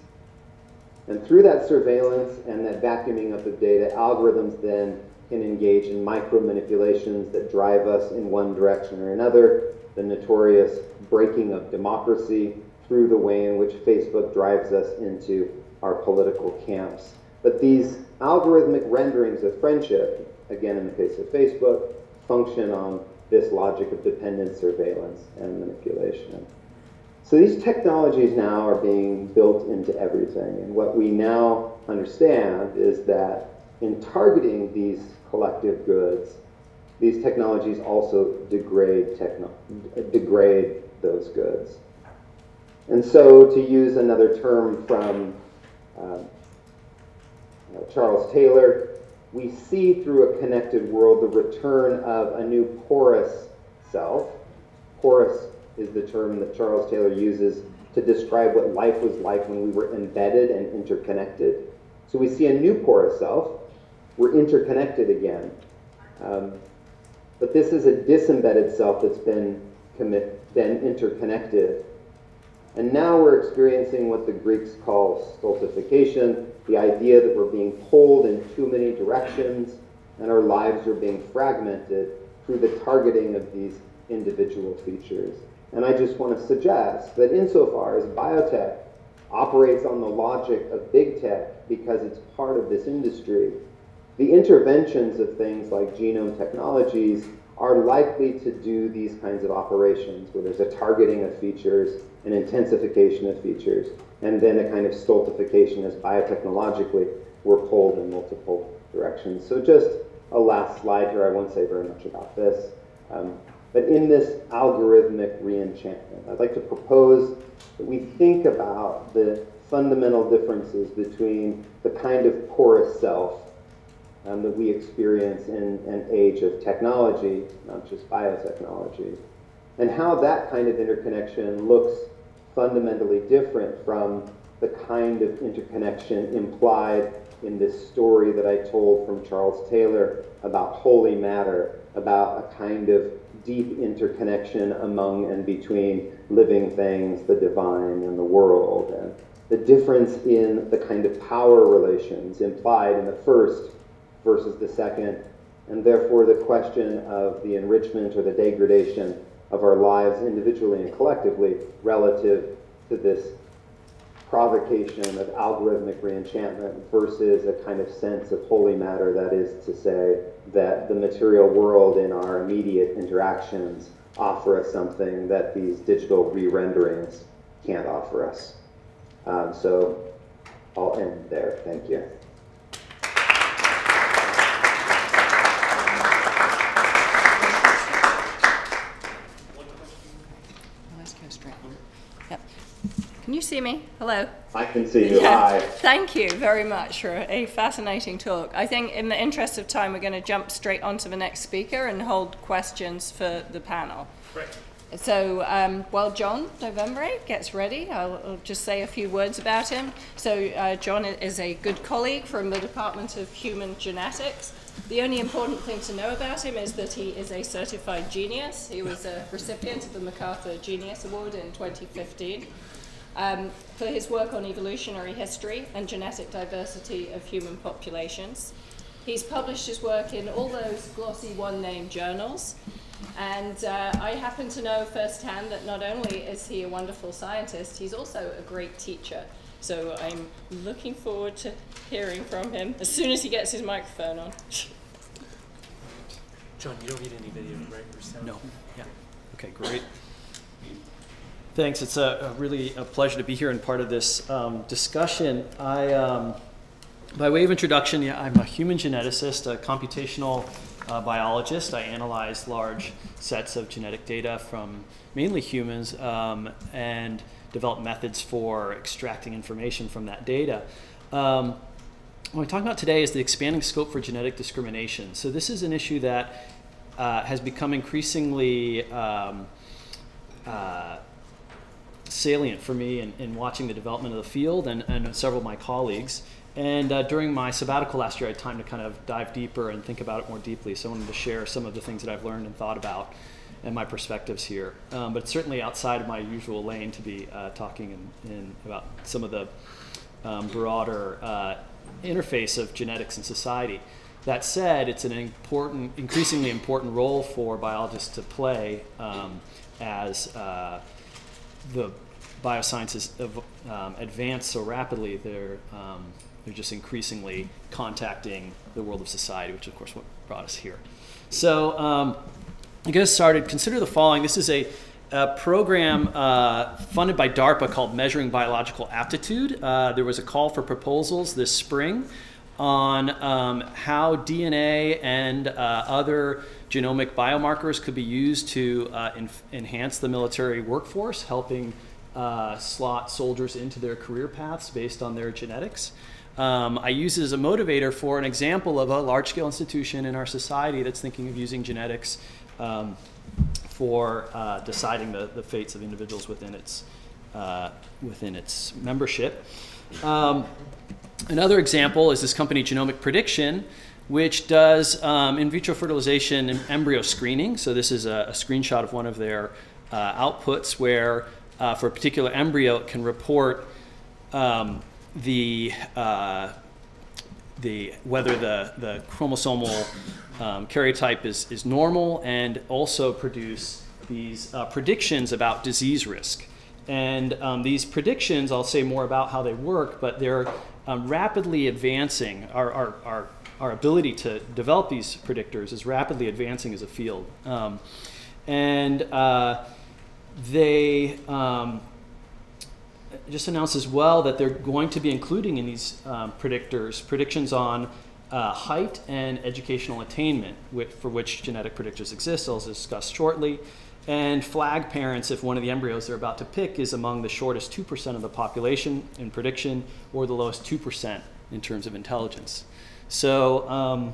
And through that surveillance and that vacuuming up of data, algorithms then can engage in micro manipulations that drive us in one direction or another. The notorious breaking of democracy through the way in which Facebook drives us into our political camps. But these algorithmic renderings of friendship, again in the case of Facebook, function on this logic of dependent surveillance and manipulation. So these technologies now are being built into everything. And what we now understand is that in targeting these collective goods, these technologies also degrade, techno degrade those goods. And so, to use another term from um, Charles Taylor, we see through a connected world the return of a new porous self. Porous is the term that Charles Taylor uses to describe what life was like when we were embedded and interconnected. So we see a new porous self. We're interconnected again. Um, but this is a disembedded self that's been, commit, been interconnected. And now we're experiencing what the Greeks call stultification, the idea that we're being pulled in too many directions and our lives are being fragmented through the targeting of these individual features. And I just want to suggest that insofar as biotech operates on the logic of big tech because it's part of this industry, the interventions of things like genome technologies are likely to do these kinds of operations where there's a targeting of features, an intensification of features, and then a kind of stultification as biotechnologically we're pulled in multiple directions. So just a last slide here. I won't say very much about this. Um, But in this algorithmic reenchantment, I'd like to propose that we think about the fundamental differences between the kind of porous self um, that we experience in an age of technology, not just biotechnology, and how that kind of interconnection looks fundamentally different from the kind of interconnection implied in this story that I told from Charles Taylor about holy matter, about a kind of deep interconnection among and between living things, the divine, and the world, and the difference in the kind of power relations implied in the first versus the second, and therefore the question of the enrichment or the degradation of our lives individually and collectively relative to this provocation of algorithmic reenchantment versus a kind of sense of holy matter, that is to say that the material world in our immediate interactions offer us something that these digital re-renderings can't offer us. Um, so I'll end there. Thank you. Can you see me? Hello. I can see you. Yeah. Hi. Thank you very much for a fascinating talk. I think in the interest of time, we're going to jump straight on to the next speaker and hold questions for the panel. Great. So um, while John Novembre gets ready, I'll, I'll just say a few words about him. So uh, John is a good colleague from the Department of Human Genetics. The only important thing to know about him is that he is a certified genius. He was a recipient of the MacArthur Genius Award in twenty fifteen. Um, for his work on evolutionary history and genetic diversity of human populations. He's published his work in all those glossy one-name journals, and uh, I happen to know firsthand that not only is he a wonderful scientist, he's also a great teacher. So I'm looking forward to hearing from him as soon as he gets his microphone on. John, you don't need any video, right? Or sound? No. Yeah. Okay, great. Thanks. It's a, a really a pleasure to be here and part of this um, discussion. I, um, by way of introduction, yeah, I'm a human geneticist, a computational uh, biologist. I analyze large sets of genetic data from mainly humans um, and develop methods for extracting information from that data. Um, what we're talking about today is the expanding scope for genetic discrimination. So this is an issue that uh, has become increasingly um, uh, salient for me in, in watching the development of the field and, and several of my colleagues. And uh, during my sabbatical last year, I had time to kind of dive deeper and think about it more deeply. So I wanted to share some of the things that I've learned and thought about and my perspectives here. Um, but it's certainly outside of my usual lane to be uh, talking in, in about some of the um, broader uh, interface of genetics and society. That said, it's an important, increasingly important role for biologists to play um, as uh, the biosciences um, advance so rapidly, they're, um, they're just increasingly contacting the world of society, which of course what brought us here. So um, to get us started, consider the following. This is a, a program uh, funded by DARPA called Measuring Biological Aptitude. Uh, there was a call for proposals this spring on um, how D N A and uh, other genomic biomarkers could be used to uh, en enhance the military workforce, helping uh, slot soldiers into their career paths based on their genetics. Um, I use it as a motivator for an example of a large-scale institution in our society that's thinking of using genetics um, for uh, deciding the, the fates of individuals within its uh, within its membership. Um, another example is this company Genomic Prediction, which does um, in vitro fertilization and embryo screening. So this is a, a screenshot of one of their uh, outputs where uh, for a particular embryo, it can report um, the, uh, the, whether the, the chromosomal um, karyotype is, is normal, and also produce these uh, predictions about disease risk. And um, these predictions, I'll say more about how they work, but they're um, rapidly advancing. Our, our, our, our ability to develop these predictors is rapidly advancing as a field. Um, and uh, they um, just announced as well that they're going to be including in these um, predictors predictions on uh, height and educational attainment, which, for which genetic predictors exist. I'll discuss shortly. And flag parents if one of the embryos they're about to pick is among the shortest two percent of the population in prediction, or the lowest two percent in terms of intelligence. So um,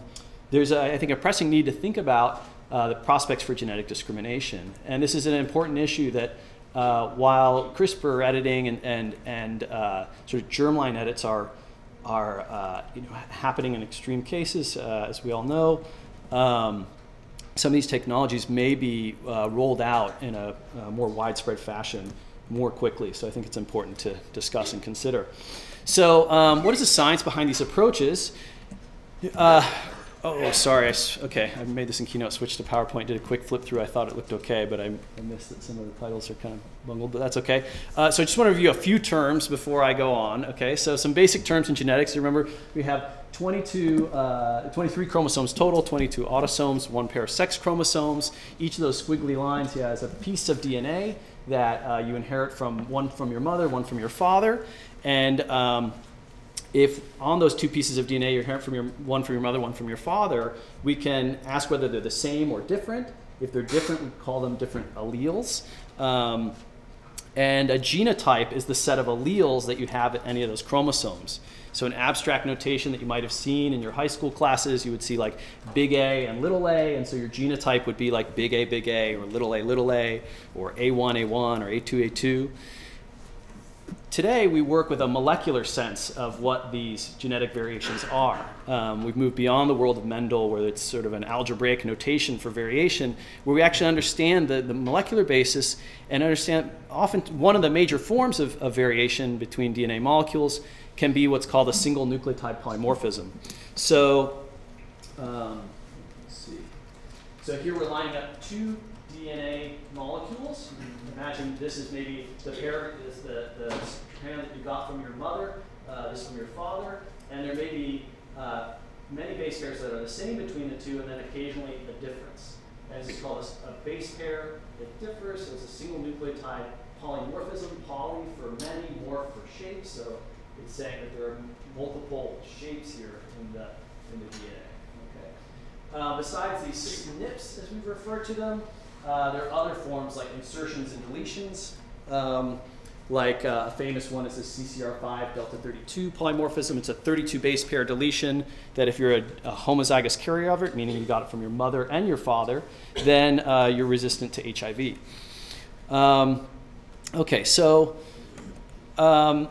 there's, a, I think, a pressing need to think about uh, the prospects for genetic discrimination. And this is an important issue that uh, while CRISPR editing and, and, and uh, sort of germline edits are, are uh, you know, happening in extreme cases, uh, as we all know, um, some of these technologies may be uh, rolled out in a, a more widespread fashion more quickly. So I think it's important to discuss and consider. So um, what is the science behind these approaches? Uh, oh, sorry. Okay, I made this in Keynote, switched to PowerPoint, did a quick flip through. I thought it looked okay, but I, I missed that some of the titles are kind of bungled, but that's okay. Uh, so I just want to review a few terms before I go on. Okay, so some basic terms in genetics. Remember, we have twenty-two, uh, twenty-three chromosomes total, twenty-two autosomes, one pair of sex chromosomes. Each of those squiggly lines has a piece of D N A that uh, you inherit from one from your mother, one from your father. And um, if on those two pieces of D N A you inherit from your, one from your mother, one from your father, we can ask whether they're the same or different. If they're different, we call them different alleles. Um, and a genotype is the set of alleles that you have at any of those chromosomes. So an abstract notation that you might have seen in your high school classes, you would see like big A and little a, and so your genotype would be like big A, big A, or little a, little a, or A one, A one, or A two, A two. Today, we work with a molecular sense of what these genetic variations are. Um, we've moved beyond the world of Mendel, where it's sort of an algebraic notation for variation, where we actually understand the, the molecular basis and understand often one of the major forms of, of variation between D N A molecules can be what's called a single nucleotide polymorphism. So, um, let's see. So here we're lining up two D N A molecules. Imagine this is maybe the pair, is the, the strand that you got from your mother, uh, this from your father, and there may be uh, many base pairs that are the same between the two, and then occasionally a difference. And this is called a base pair that differs, so it's a single nucleotide polymorphism, poly for many, morph for shape, so it's saying that there are multiple shapes here in the, in the D N A. Uh, besides these S N Ps, as we refer to them, uh, there are other forms like insertions and deletions. Um, like uh, a famous one is the C C R five delta thirty-two polymorphism. It's a thirty-two base pair deletion that if you're a, a homozygous carrier of it, meaning you got it from your mother and your father, then uh, you're resistant to H I V. Um, okay, so um,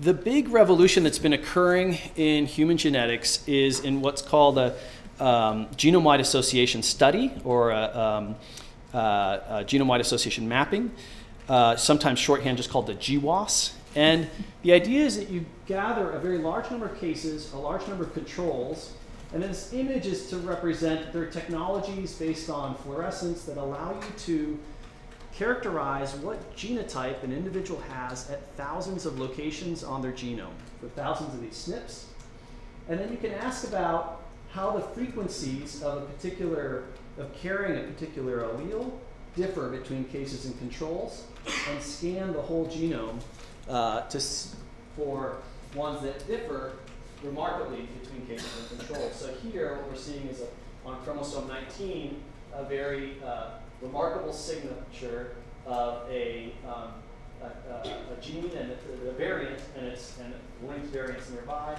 the big revolution that's been occurring in human genetics is in what's called a Um, genome-wide association study, or a, um, uh, a genome-wide association mapping, uh, sometimes shorthand just called the G W A S. And the idea is that you gather a very large number of cases, a large number of controls, and then this image is to represent their technologies based on fluorescence that allow you to characterize what genotype an individual has at thousands of locations on their genome, for thousands of these S N Ps. And then you can ask about how the frequencies of a particular, of carrying a particular allele differ between cases and controls, and scan the whole genome uh, to, for ones that differ remarkably between cases and controls. So here, what we're seeing is a, on chromosome nineteen, a very uh, remarkable signature of a, um, a, a, a gene and a, a variant, and its and linked variants nearby,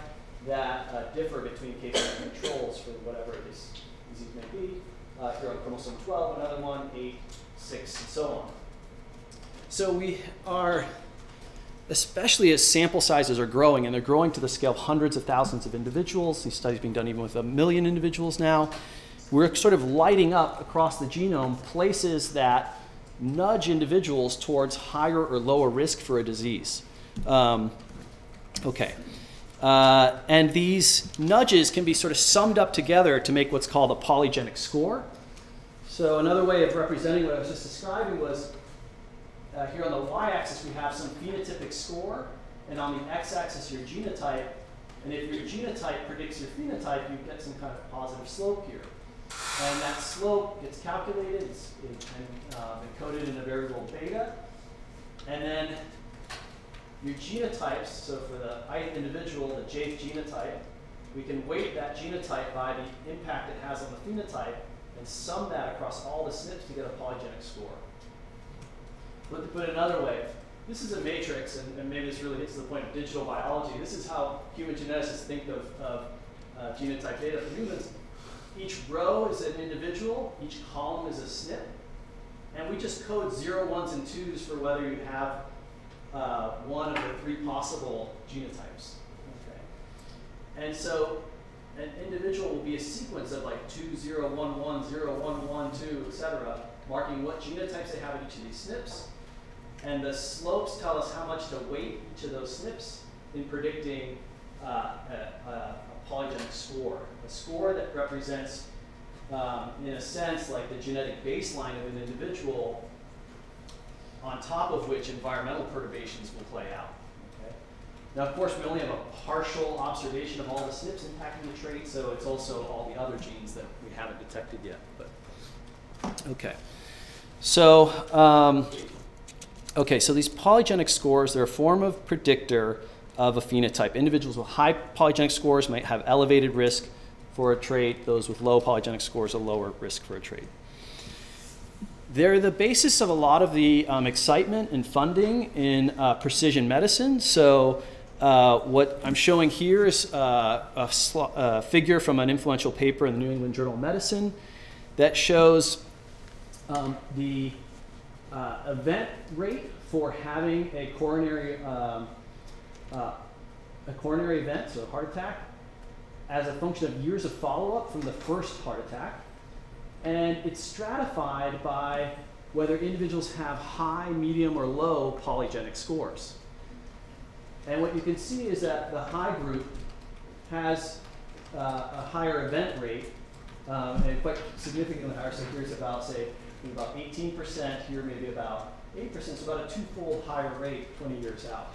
that uh, differ between cases and controls for whatever this disease may be. Uh, here on chromosome twelve, another one, eight, six, and so on. So we are especially as sample sizes are growing, and they're growing to the scale of hundreds of thousands of individuals. These studies being done even with a million individuals now. We're sort of lighting up across the genome places that nudge individuals towards higher or lower risk for a disease. Um, okay. Uh, and these nudges can be sort of summed up together to make what's called a polygenic score. So another way of representing what I was just describing was uh, here on the y-axis we have some phenotypic score, and on the x-axis your genotype. And if your genotype predicts your phenotype, you get some kind of positive slope here. And that slope gets calculated it's, it, and uh, encoded in a variable beta. And then your genotypes, so for the ith individual, the jth genotype, we can weight that genotype by the impact it has on the phenotype and sum that across all the S N Ps to get a polygenic score. But to put it another way, this is a matrix, and, and maybe this really gets to the point of digital biology. This is how human geneticists think of, of uh, genotype data for humans. Each row is an individual, each column is a S N P, and we just code zero, ones, and twos for whether you have Uh, one of the three possible genotypes. Okay. And so an individual will be a sequence of like two, zero, one, one, zero, one, one, two, et cetera, marking what genotypes they have in each of these S N Ps. And the slopes tell us how much to weight each of those S N Ps in predicting uh, a, a, a polygenic score, a score that represents, um, in a sense, like the genetic baseline of an individual, on top of which environmental perturbations will play out. Okay? Now, of course, we only have a partial observation of all the S N Ps impacting the trait, so it's also all the other genes that we haven't detected yet. But okay, so um, okay, so these polygenic scores—they're a form of predictor of a phenotype. Individuals with high polygenic scores might have elevated risk for a trait; those with low polygenic scores, a lower risk for a trait. They're the basis of a lot of the um, excitement and funding in uh, precision medicine. So uh, what I'm showing here is uh, a, a figure from an influential paper in the New England Journal of Medicine that shows um, the uh, event rate for having a coronary, um, uh, a coronary event, so a heart attack, as a function of years of follow-up from the first heart attack. And it's stratified by whether individuals have high, medium, or low polygenic scores. And what you can see is that the high group has uh, a higher event rate, um, and quite significantly higher. So here's about, say, about eighteen percent, here maybe about eight percent, so about a two-fold higher rate twenty years out.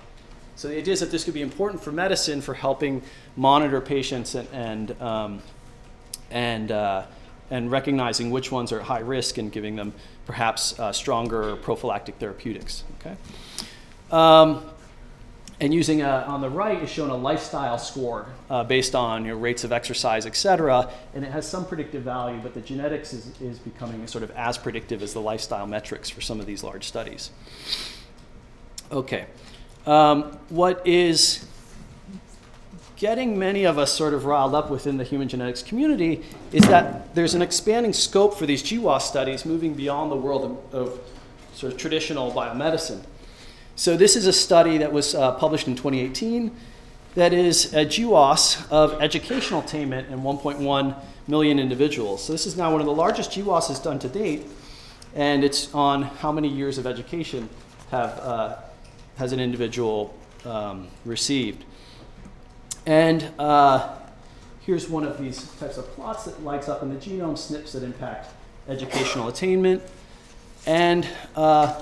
So the idea is that this could be important for medicine for helping monitor patients and, and, um, and uh, and recognizing which ones are at high risk and giving them perhaps uh, stronger prophylactic therapeutics. Okay? Um, and using, a, on the right, is shown a lifestyle score uh, based on you know, rates of exercise, et cetera, and it has some predictive value, but the genetics is, is becoming sort of as predictive as the lifestyle metrics for some of these large studies. Okay, um, what is getting many of us sort of riled up within the human genetics community is that there's an expanding scope for these G W A S studies moving beyond the world of, of sort of traditional biomedicine. So this is a study that was uh, published in twenty eighteen that is a G W A S of educational attainment in one point one million individuals. So this is now one of the largest G W A Ses done to date, and it's on how many years of education have, uh, has an individual um, received. And uh, here's one of these types of plots that lights up in the genome, S N Ps that impact educational attainment, and uh,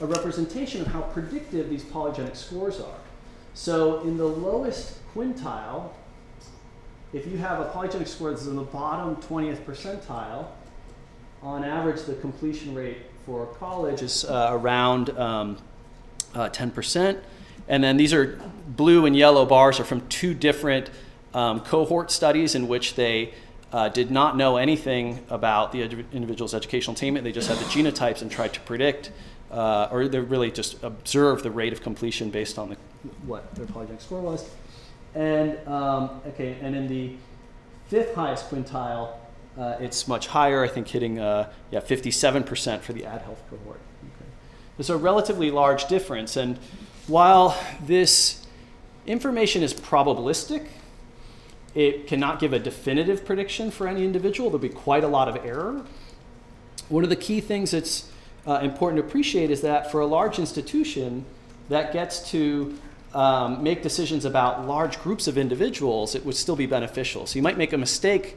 a representation of how predictive these polygenic scores are. So in the lowest quintile, if you have a polygenic score that's in the bottom twentieth percentile, on average the completion rate for college is uh, around um, uh, ten percent. And then these are blue and yellow bars are from two different um, cohort studies in which they uh, did not know anything about the individual's educational attainment. They just had the genotypes and tried to predict, uh, or they really just observed the rate of completion based on the, what their polygenic score was. And um, okay, and in the fifth highest quintile, uh, it's much higher. I think hitting uh, yeah fifty-seven percent for the Ad Health cohort. Okay. It's a relatively large difference, and while this information is probabilistic, it cannot give a definitive prediction for any individual. There'll be quite a lot of error. One of the key things that's uh, important to appreciate is that for a large institution that gets to um, make decisions about large groups of individuals, it would still be beneficial. So you might make a mistake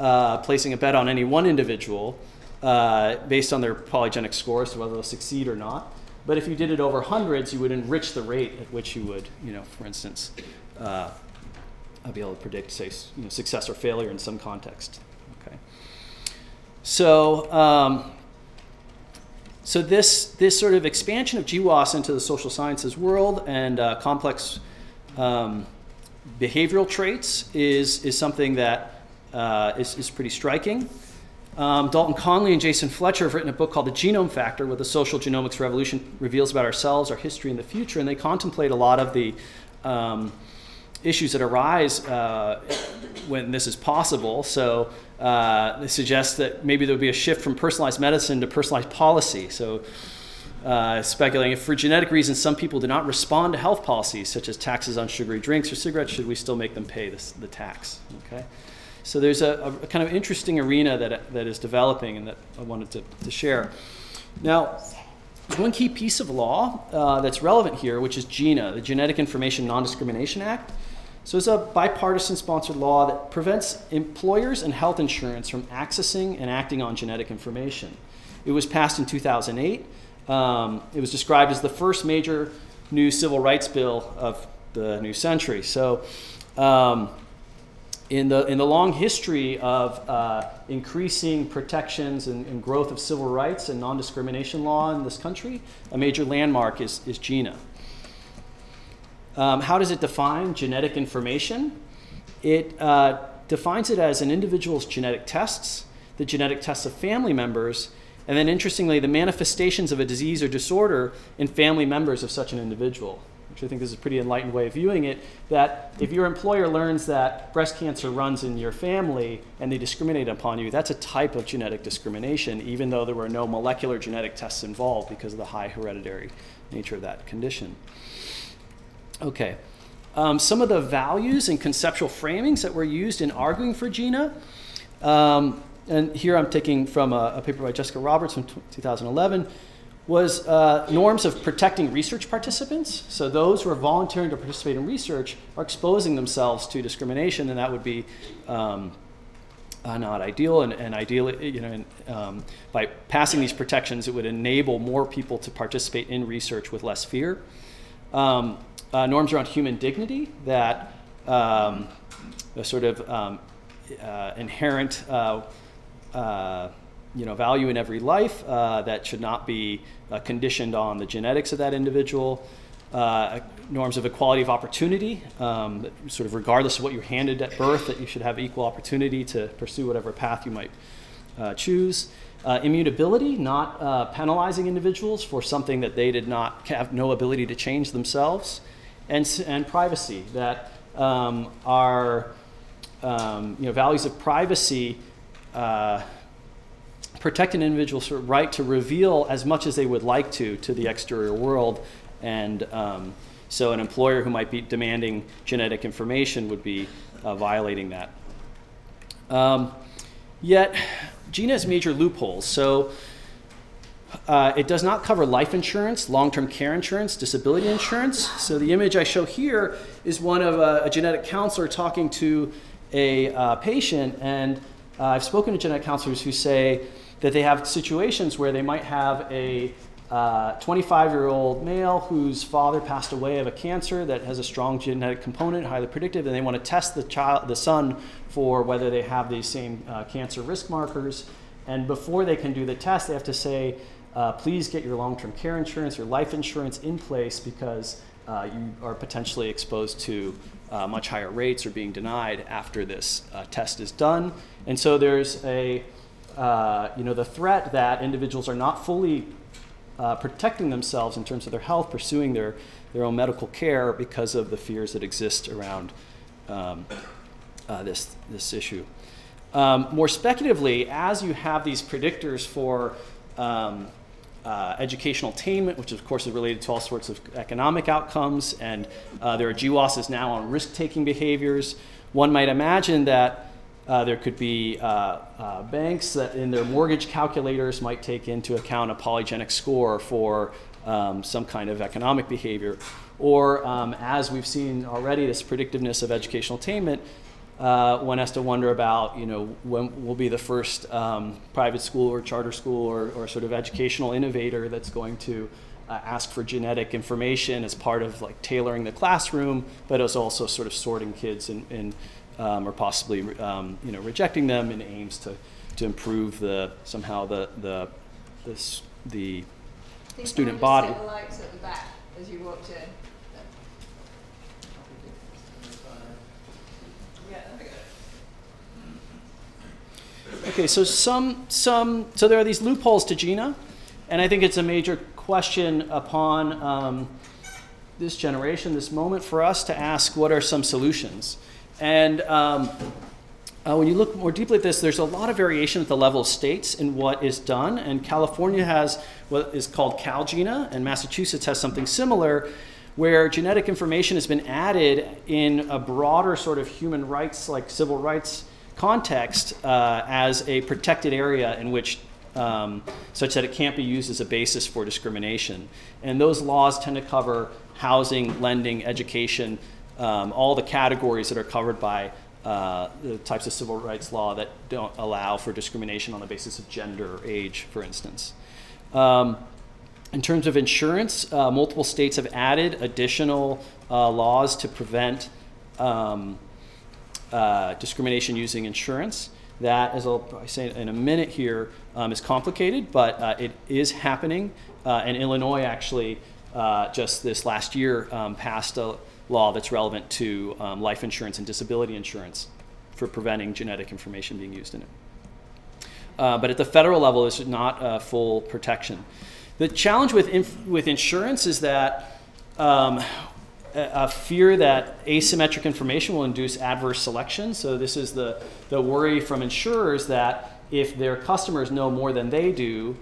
uh, placing a bet on any one individual uh, based on their polygenic scores, so whether they'll succeed or not. But if you did it over hundreds, you would enrich the rate at which you would, you know, for instance, uh, be able to predict, say, you know, success or failure in some context. Okay. So, um, so this this sort of expansion of G W A S into the social sciences world and uh, complex um, behavioral traits is is something that uh, is is pretty striking. Um, Dalton Conley and Jason Fletcher have written a book called The Genome Factor, what the social genomics revolution reveals about ourselves, our history, and the future. And they contemplate a lot of the um, issues that arise uh, when this is possible. So uh, they suggest that maybe there would be a shift from personalized medicine to personalized policy. So uh, speculating, if for genetic reasons some people do not respond to health policies, such as taxes on sugary drinks or cigarettes, should we still make them pay this, the tax? Okay. So there's a, a kind of interesting arena that, that is developing and that I wanted to, to share. Now, one key piece of law uh, that's relevant here, which is GINA, the Genetic Information Non-Discrimination Act. So it's a bipartisan sponsored law that prevents employers and health insurance from accessing and acting on genetic information. It was passed in two thousand eight. Um, it was described as the first major new civil rights bill of the new century. So. Um, In the, in the long history of uh, increasing protections and, and growth of civil rights and non-discrimination law in this country, a major landmark is, is GINA. Um, how does it define genetic information? It uh, defines it as an individual's genetic tests, the genetic tests of family members, and then interestingly, the manifestations of a disease or disorder in family members of such an individual. I think this is a pretty enlightened way of viewing it, that if your employer learns that breast cancer runs in your family and they discriminate upon you, that's a type of genetic discrimination, even though there were no molecular genetic tests involved because of the high hereditary nature of that condition. Okay. Um, some of the values and conceptual framings that were used in arguing for GINA, um, and here I'm taking from a, a paper by Jessica Roberts from two thousand eleven, was uh, norms of protecting research participants. So those who are volunteering to participate in research are exposing themselves to discrimination, and that would be um, uh, not ideal. And, and ideally, you know, and, um, by passing these protections, it would enable more people to participate in research with less fear. Um, uh, norms around human dignity, that um, a sort of um, uh, inherent uh, uh, you know, value in every life uh, that should not be uh, conditioned on the genetics of that individual. Uh, norms of equality of opportunity, um, that sort of regardless of what you're handed at birth, that you should have equal opportunity to pursue whatever path you might uh, choose. Uh, immutability, not uh, penalizing individuals for something that they did not have no ability to change themselves. And, and privacy, that um, our um, you know, values of privacy uh, protect an individual's right to reveal as much as they would like to to the exterior world. And um, so an employer who might be demanding genetic information would be uh, violating that. Um, yet, GINA has major loopholes. So uh, it does not cover life insurance, long-term care insurance, disability insurance. So the image I show here is one of a, a genetic counselor talking to a uh, patient. And uh, I've spoken to genetic counselors who say that they have situations where they might have a twenty-five-year-old uh, male whose father passed away of a cancer that has a strong genetic component, highly predictive, and they want to test the child, the son, for whether they have these same uh, cancer risk markers. And before they can do the test, they have to say, uh, please get your long-term care insurance, your life insurance in place, because uh, you are potentially exposed to Uh, much higher rates are being denied after this uh, test is done. And so there's a, uh, you know, the threat that individuals are not fully uh, protecting themselves in terms of their health, pursuing their, their own medical care because of the fears that exist around um, uh, this, this issue. Um, more speculatively, as you have these predictors for um, uh, educational attainment, which of course is related to all sorts of economic outcomes, and uh, there are G W A Ss now on risk-taking behaviors. One might imagine that Uh, there could be uh, uh, banks that in their mortgage calculators might take into account a polygenic score for um, some kind of economic behavior. Or um, as we've seen already, this predictiveness of educational attainment, uh, one has to wonder about, you know, when will be the first um, private school or charter school or, or sort of educational innovator that's going to uh, ask for genetic information as part of like tailoring the classroom, but as also sort of sorting kids in, in Um, or possibly, um, you know, rejecting them in aims to, to improve the somehow the the the, the student body. These lights at the back as you walked in. Okay, so some some so there are these loopholes to G N A, and I think it's a major question upon um, this generation, this moment for us to ask what are some solutions. And um, uh, when you look more deeply at this, there's a lot of variation at the level of states in what is done. And California has what is called CalGENA, and Massachusetts has something similar, where genetic information has been added in a broader sort of human rights, like civil rights context, uh, as a protected area in which um, such that it can't be used as a basis for discrimination. And those laws tend to cover housing, lending, education, Um, all the categories that are covered by uh, the types of civil rights law that don't allow for discrimination on the basis of gender or age, for instance. Um, in terms of insurance, uh, multiple states have added additional uh, laws to prevent um, uh, discrimination using insurance. That, as I'll probably say in a minute here, um, is complicated, but uh, it is happening. Uh, and Illinois actually uh, just this last year um, passed a law that's relevant to um, life insurance and disability insurance for preventing genetic information being used in it. Uh, but at the federal level, this is not uh, full protection. The challenge with, inf with insurance is that um, a, a fear that asymmetric information will induce adverse selection. So this is the, the worry from insurers that if their customers know more than they do,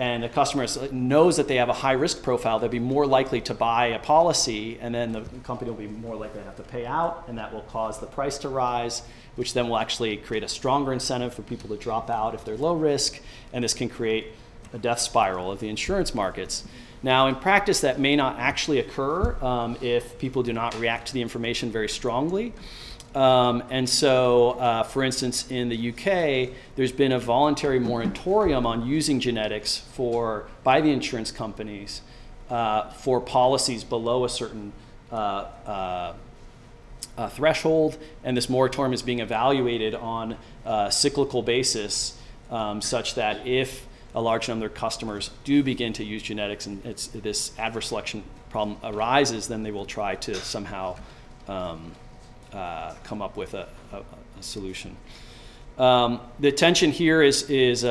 and the customer knows that they have a high risk profile, they'll be more likely to buy a policy, and then the company will be more likely to have to pay out, and that will cause the price to rise, which then will actually create a stronger incentive for people to drop out if they're low risk, and this can create a death spiral of the insurance markets. Now, in practice, that may not actually occur um, if people do not react to the information very strongly. Um, and so, uh, for instance, in the U K, there's been a voluntary moratorium on using genetics for, by the insurance companies uh, for policies below a certain uh, uh, uh, threshold. And this moratorium is being evaluated on a cyclical basis um, such that if a large number of customers do begin to use genetics and it's, this adverse selection problem arises, then they will try to somehow um, Uh, come up with a, a, a solution. Um, the tension here is, is uh,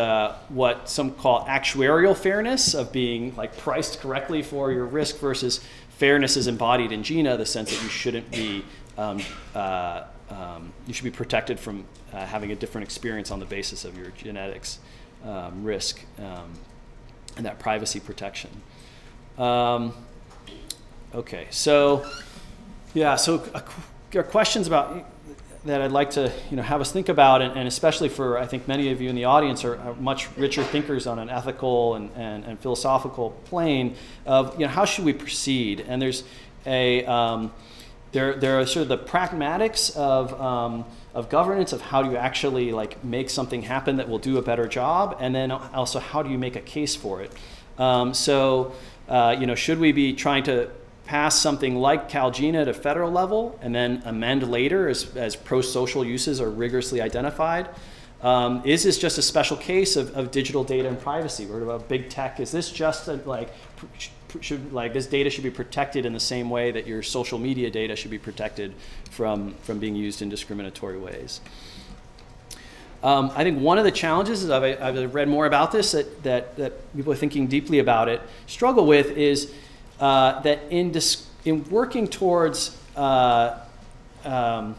what some call actuarial fairness, of being like priced correctly for your risk, versus fairness is embodied in G N A, the sense that you shouldn't be, um, uh, um, you should be protected from uh, having a different experience on the basis of your genetics um, risk um, and that privacy protection. Um, okay, so yeah, so a, there are questions about that I'd like to you know, have us think about, and, and especially for, I think many of you in the audience are, are much richer thinkers on an ethical and, and, and philosophical plane of you know, how should we proceed? And there's a, um, there, there are sort of the pragmatics of, um, of governance, of how do you actually like, make something happen that will do a better job, and then also how do you make a case for it? Um, so uh, you know, should we be trying to pass something like CalGENA at a federal level and then amend later as, as pro-social uses are rigorously identified? Um, is this just a special case of, of digital data and privacy? What about big tech? Is this just a, like, should, like this data should be protected in the same way that your social media data should be protected from, from being used in discriminatory ways? Um, I think one of the challenges, as I've, I've read more about this, that, that, that people are thinking deeply about it, struggle with is Uh, that in, dis in working towards uh, um,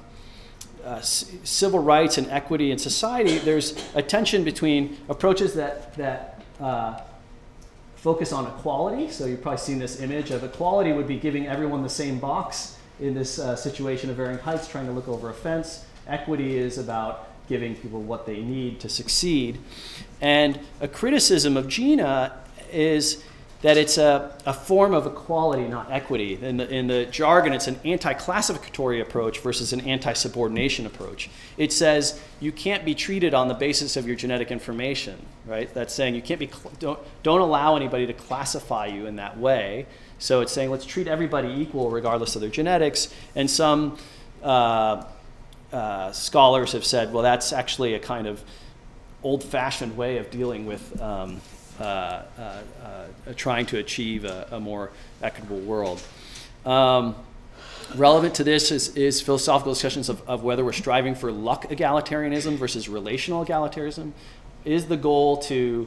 uh, civil rights and equity in society, there's a tension between approaches that, that uh, focus on equality. So you've probably seen this image of equality would be giving everyone the same box in this uh, situation of varying heights trying to look over a fence. Equity is about giving people what they need to succeed. And a criticism of G I N A is that it's a, a form of equality, not equity. In the, in the jargon, it's an anti-classificatory approach versus an anti-subordination approach. It says you can't be treated on the basis of your genetic information, right? That's saying you can't be, don't, don't allow anybody to classify you in that way. So it's saying let's treat everybody equal regardless of their genetics. And some uh, uh, scholars have said, well, that's actually a kind of old-fashioned way of dealing with um, Uh, uh, uh, trying to achieve a, a more equitable world. Um, relevant to this is, is philosophical discussions of, of whether we're striving for luck egalitarianism versus relational egalitarianism. Is the goal to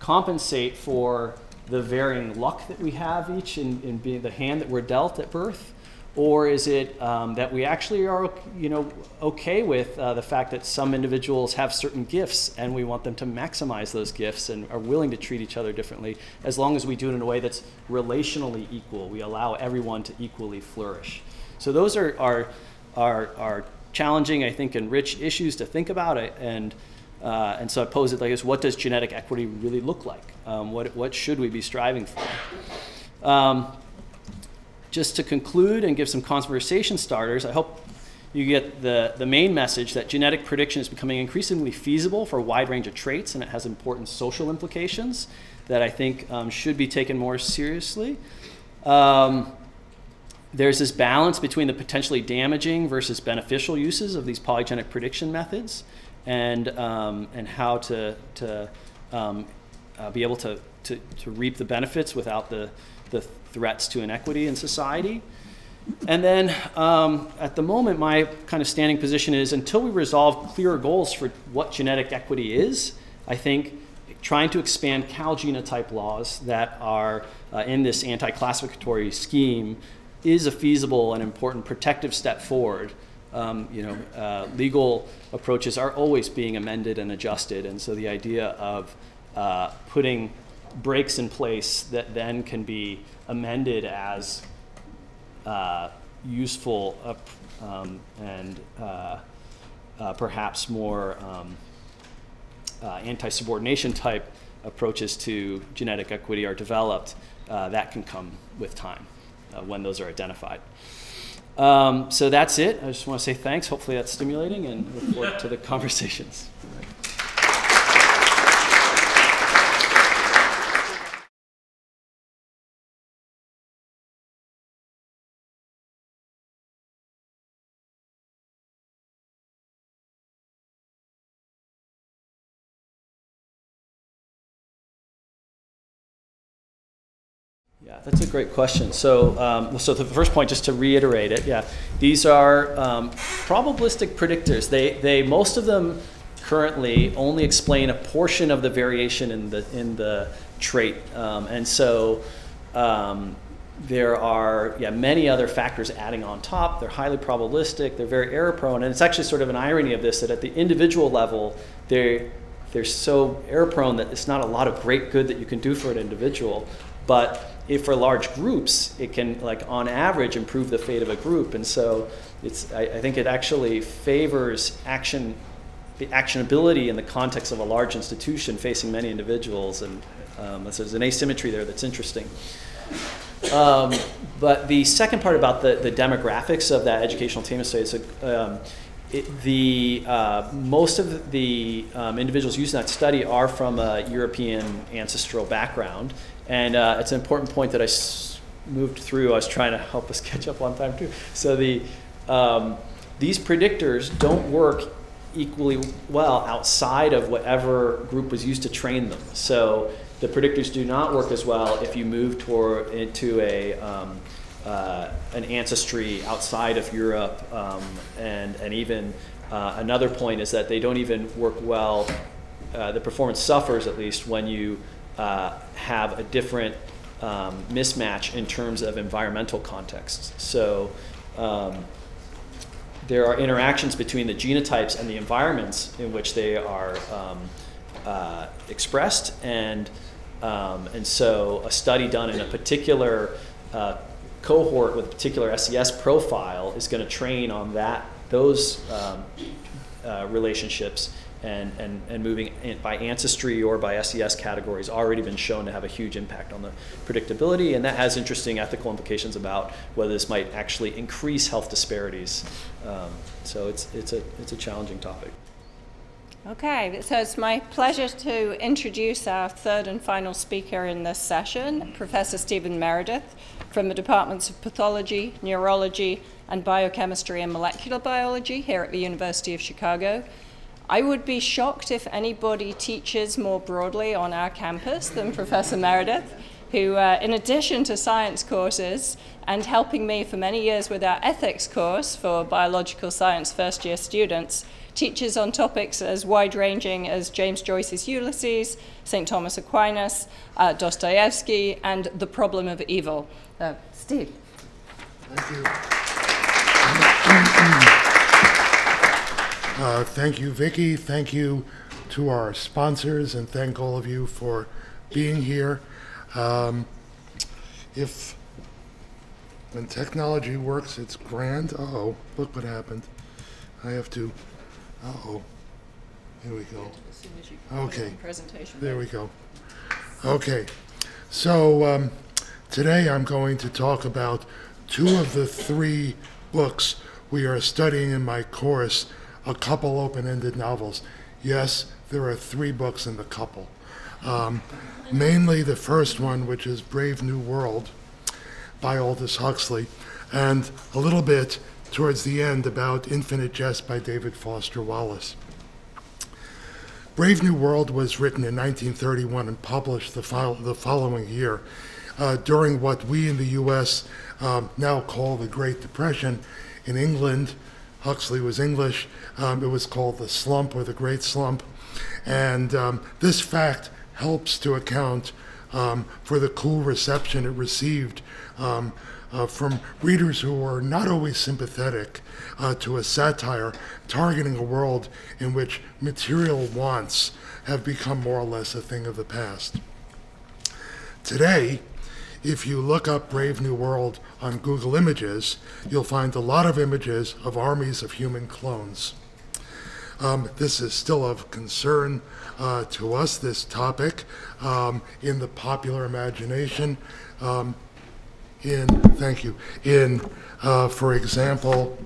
compensate for the varying luck that we have each in, in being the hand that we're dealt at birth? Or is it um, that we actually are, you know, okay with uh, the fact that some individuals have certain gifts and we want them to maximize those gifts and are willing to treat each other differently as long as we do it in a way that's relationally equal. We allow everyone to equally flourish. So those are, are, are, are challenging, I think, and rich issues to think about. And, uh, and so I pose it like this: what does genetic equity really look like? Um, what, what should we be striving for? Um, Just to conclude and give some conversation starters, I hope you get the, the main message that genetic prediction is becoming increasingly feasible for a wide range of traits, and it has important social implications that I think um, should be taken more seriously. Um, there's this balance between the potentially damaging versus beneficial uses of these polygenic prediction methods, and, um, and how to, to um, uh, be able to, to, to reap the benefits without the, the threats to inequity in society. And then um, at the moment, my kind of standing position is until we resolve clearer goals for what genetic equity is, I think trying to expand cow genotype laws that are uh, in this anti-classificatory scheme is a feasible and important protective step forward. Um, you know, uh, legal approaches are always being amended and adjusted, and so the idea of uh, putting breaks in place that then can be amended as uh, useful uh, um, and uh, uh, perhaps more um, uh, anti-subordination type approaches to genetic equity are developed, uh, that can come with time uh, when those are identified. Um, so that's it. I just want to say thanks. Hopefully that's stimulating, and look forward to the conversations. Yeah, that's a great question. So, um, so the first point, just to reiterate it, yeah, these are um, probabilistic predictors. They, they, most of them currently only explain a portion of the variation in the in the trait, um, and so um, there are yeah many other factors adding on top. They're highly probabilistic. They're very error prone, and it's actually sort of an irony of this that at the individual level, they're they're so error prone that it's not a lot of great good that you can do for an individual, but if for large groups, it can, like on average, improve the fate of a group. And so it's, I, I think it actually favors action, the actionability in the context of a large institution facing many individuals. And um, so there's an asymmetry there that's interesting. Um, but the second part about the, the demographics of that educational attainment study, so, um, it, the, uh, most of the um, individuals used in that study are from a European ancestral background. And uh, it's an important point that I s moved through. I was trying to help us catch up on time too. So the, um, these predictors don't work equally well outside of whatever group was used to train them. So the predictors do not work as well if you move toward, into a, um, uh, an ancestry outside of Europe. Um, and, and even uh, another point is that they don't even work well, uh, the performance suffers at least when you Uh, have a different um, mismatch in terms of environmental contexts. So um, there are interactions between the genotypes and the environments in which they are um, uh, expressed, and Um, and so a study done in a particular uh, cohort with a particular S E S profile is going to train on that those um, uh, relationships, and, and, and moving by ancestry or by S E S categories already been shown to have a huge impact on the predictability, and that has interesting ethical implications about whether this might actually increase health disparities. Um, so it's, it's, a, it's a challenging topic. Okay, so it's my pleasure to introduce our third and final speaker in this session, Professor Stephen Meredith from the Departments of Pathology, Neurology, and Biochemistry and Molecular Biology here at the University of Chicago. I would be shocked if anybody teaches more broadly on our campus than Professor Meredith, who, uh, in addition to science courses and helping me for many years with our ethics course for biological science first-year students, teaches on topics as wide-ranging as James Joyce's Ulysses, Saint Thomas Aquinas, uh, Dostoevsky, and The Problem of Evil. Uh, Steve. Thank you. uh, thank you, Vicki. Thank you to our sponsors, and thank all of you for being here. Um, if when technology works, it's grand. Uh-oh, look what happened. I have to... Uh-oh. Here we go. Okay. There we go. Okay. So um, today I'm going to talk about two of the three books we are studying in my course, a couple open-ended novels. Yes, there are three books in the couple. Um, mainly the first one, which is Brave New World by Aldous Huxley, and a little bit towards the end about Infinite Jest by David Foster Wallace. Brave New World was written in nineteen thirty-one and published the, fo the following year uh, during what we in the U S um, now call the Great Depression. In England, Huxley was English, um, it was called the slump or the Great Slump. And um, this fact helps to account um, for the cool reception it received um, Uh, from readers who were not always sympathetic uh, to a satire targeting a world in which material wants have become more or less a thing of the past. Today, if you look up Brave New World on Google Images, you'll find a lot of images of armies of human clones. Um, this is still of concern uh, to us, this topic, um, in the popular imagination. Um, In, thank you, in, uh, for example,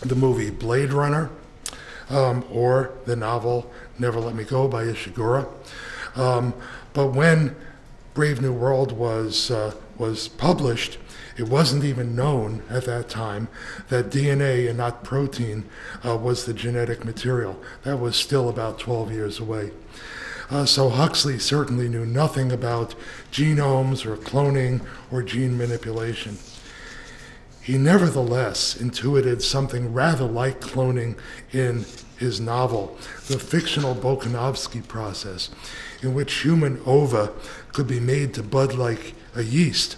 the movie Blade Runner, um, or the novel Never Let Me Go by Ishiguro. Um, but when Brave New World was, uh, was published, it wasn't even known at that time that D N A and not protein uh, was the genetic material. That was still about twelve years away. Uh, so Huxley certainly knew nothing about genomes or cloning or gene manipulation. He nevertheless intuited something rather like cloning in his novel, the fictional Bokanovsky process, in which human ova could be made to bud like a yeast,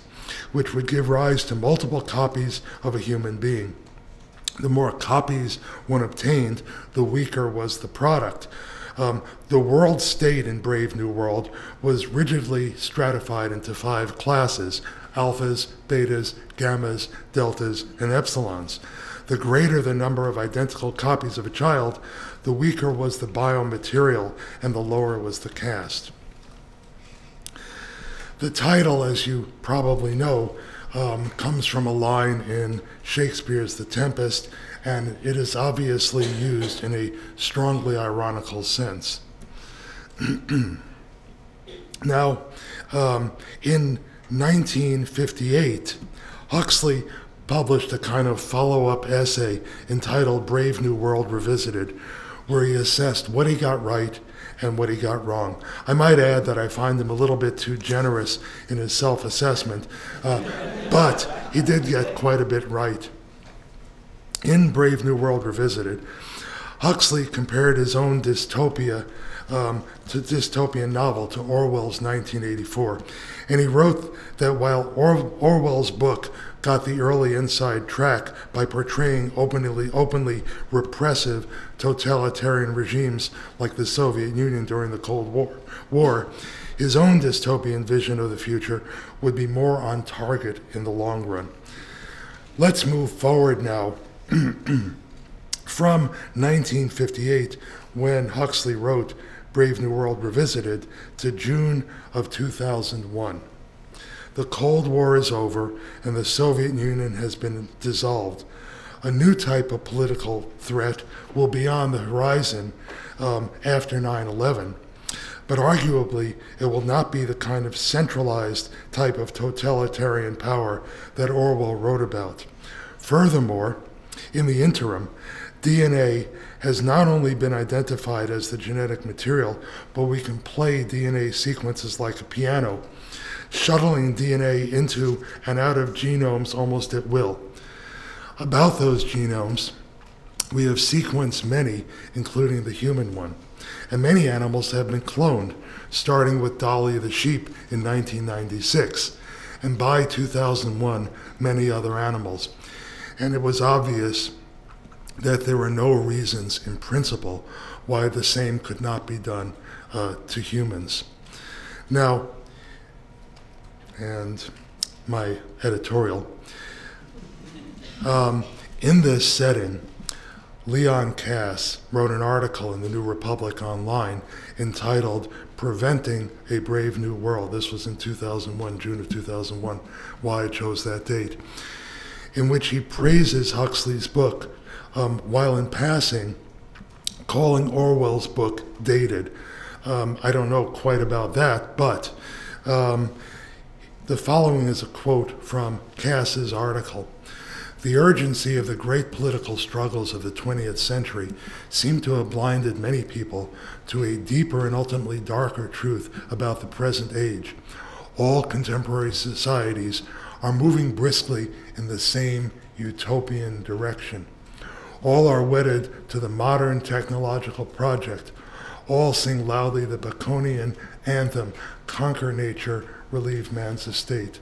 which would give rise to multiple copies of a human being. The more copies one obtained, the weaker was the product. Um, the world state in Brave New World was rigidly stratified into five classes: alphas, betas, gammas, deltas, and epsilons. The greater the number of identical copies of a child, the weaker was the biomaterial and the lower was the caste. The title, as you probably know, um, comes from a line in Shakespeare's The Tempest, and it is obviously used in a strongly ironical sense. Now, um, in nineteen fifty-eight, Huxley published a kind of follow-up essay entitled Brave New World Revisited, where he assessed what he got right and what he got wrong. I might add that I find him a little bit too generous in his self-assessment, uh, but he did get quite a bit right. In Brave New World Revisited, Huxley compared his own dystopia um, to dystopian novel to Orwell's nineteen eighty-four. And he wrote that while or Orwell's book got the early inside track by portraying openly, openly repressive totalitarian regimes like the Soviet Union during the Cold War, War, his own dystopian vision of the future would be more on target in the long run. Let's move forward now from nineteen fifty-eight, when Huxley wrote Brave New World Revisited, to June of two thousand one. The Cold War is over and the Soviet Union has been dissolved. A new type of political threat will be on the horizon um, after nine eleven, but arguably it will not be the kind of centralized type of totalitarian power that Orwell wrote about. Furthermore, in the interim, D N A has not only been identified as the genetic material, but we can play D N A sequences like a piano, shuttling D N A into and out of genomes almost at will. About those genomes, we have sequenced many, including the human one, and many animals have been cloned, starting with Dolly the sheep in nineteen ninety-six, and by two thousand one, many other animals. And it was obvious that there were no reasons in principle why the same could not be done uh, to humans. Now, and my editorial, um, in this setting, Leon Cass wrote an article in the New Republic Online entitled Preventing a Brave New World. This was in two thousand one, June of two thousand one, why I chose that date, in which he praises Huxley's book, Um, while in passing, calling Orwell's book dated. Um, I don't know quite about that, but um, the following is a quote from Cass's article. The urgency of the great political struggles of the twentieth century seemed to have blinded many people to a deeper and ultimately darker truth about the present age. All contemporary societies are moving briskly in the same utopian direction. All are wedded to the modern technological project. All sing loudly the Baconian anthem, conquer nature, relieve man's estate.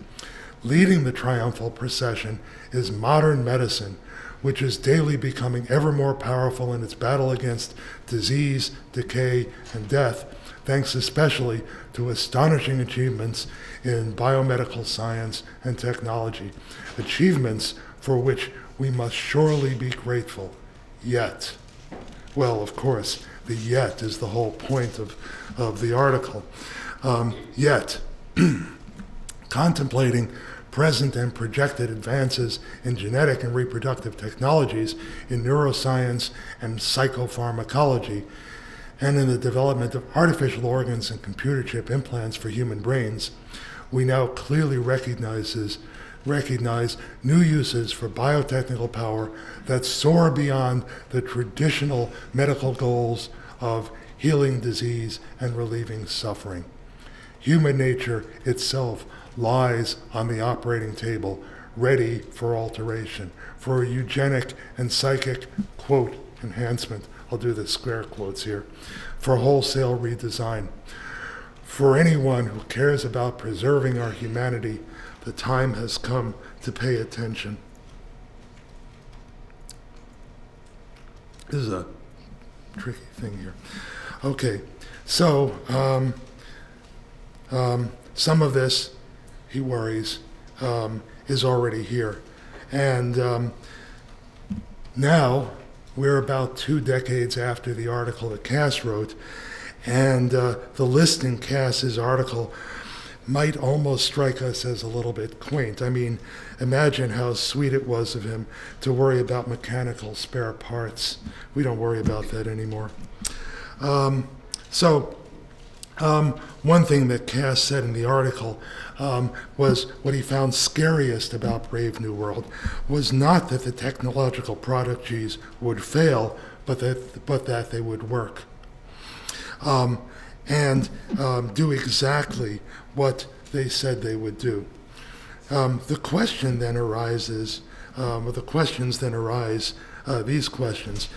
Leading the triumphal procession is modern medicine, which is daily becoming ever more powerful in its battle against disease, decay, and death, thanks especially to astonishing achievements in biomedical science and technology, achievements for which we must surely be grateful, yet. Well, of course, the yet is the whole point of, of the article. Um, yet, contemplating present and projected advances in genetic and reproductive technologies, in neuroscience and psychopharmacology, and in the development of artificial organs and computer chip implants for human brains, we now clearly recognizes recognize new uses for biotechnical power that soar beyond the traditional medical goals of healing disease and relieving suffering. Human nature itself lies on the operating table, ready for alteration, for a eugenic and psychic, quote, enhancement, I'll do the square quotes here, for wholesale redesign. For anyone who cares about preserving our humanity, the time has come to pay attention. This is a tricky thing here. Okay, so um, um, some of this, he worries, um, is already here. And um, now we're about two decades after the article that Cass wrote, and uh, the list in Cass's article might almost strike us as a little bit quaint. I mean, imagine how sweet it was of him to worry about mechanical spare parts. We don't worry about that anymore. Um, so um, one thing that Cass said in the article um, was what he found scariest about Brave New World was not that the technological prodigies would fail, but that, but that they would work. Um, and um, do exactly what they said they would do. Um, the question then arises, um, or the questions then arise, uh, these questions.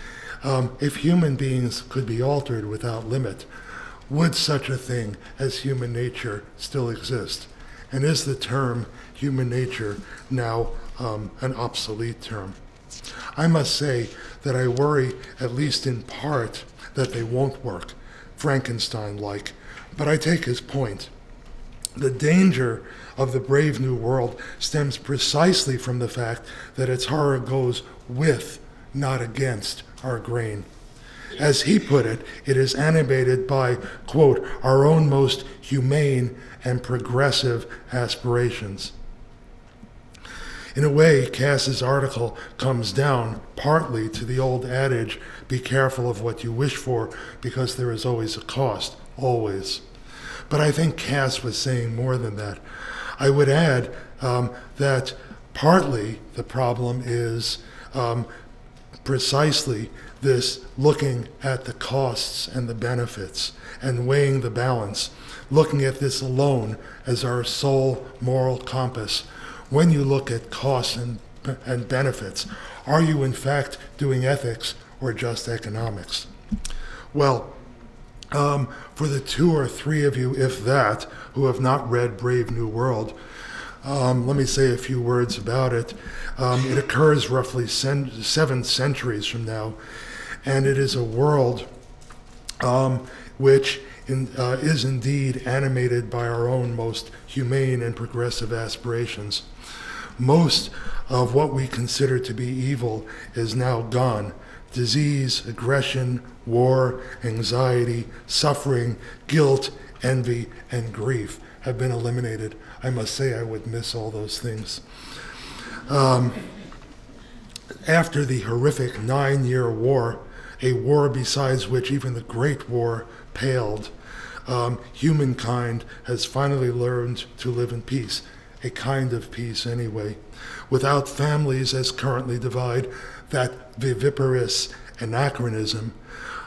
Um, if human beings could be altered without limit, would such a thing as human nature still exist? And is the term human nature now um, an obsolete term? I must say that I worry, at least in part, that they won't work, Frankenstein-like, But I take his point. The danger of the Brave New World stems precisely from the fact that its horror goes with, not against, our grain. As he put it, it is animated by, quote, our own most humane and progressive aspirations. In a way, Cass's article comes down partly to the old adage, be careful of what you wish for, because there is always a cost, always. But I think Cass was saying more than that. I would add um, that partly the problem is um, precisely this looking at the costs and the benefits and weighing the balance, looking at this alone as our sole moral compass. When you look at costs and, and benefits, are you in fact doing ethics or just economics? Well, um, for the two or three of you, if that, who have not read Brave New World, Um, let me say a few words about it. Um, it occurs roughly sen seven centuries from now, and it is a world um, which in, uh, is indeed animated by our own most humane and progressive aspirations. Most of what we consider to be evil is now gone. Disease, aggression, war, anxiety, suffering, guilt, envy, and grief have been eliminated. I must say I would miss all those things. Um, after the horrific nine-year war, a war besides which even the Great War paled, um, humankind has finally learned to live in peace, a kind of peace anyway, without families as currently divide, that viviparous anachronism.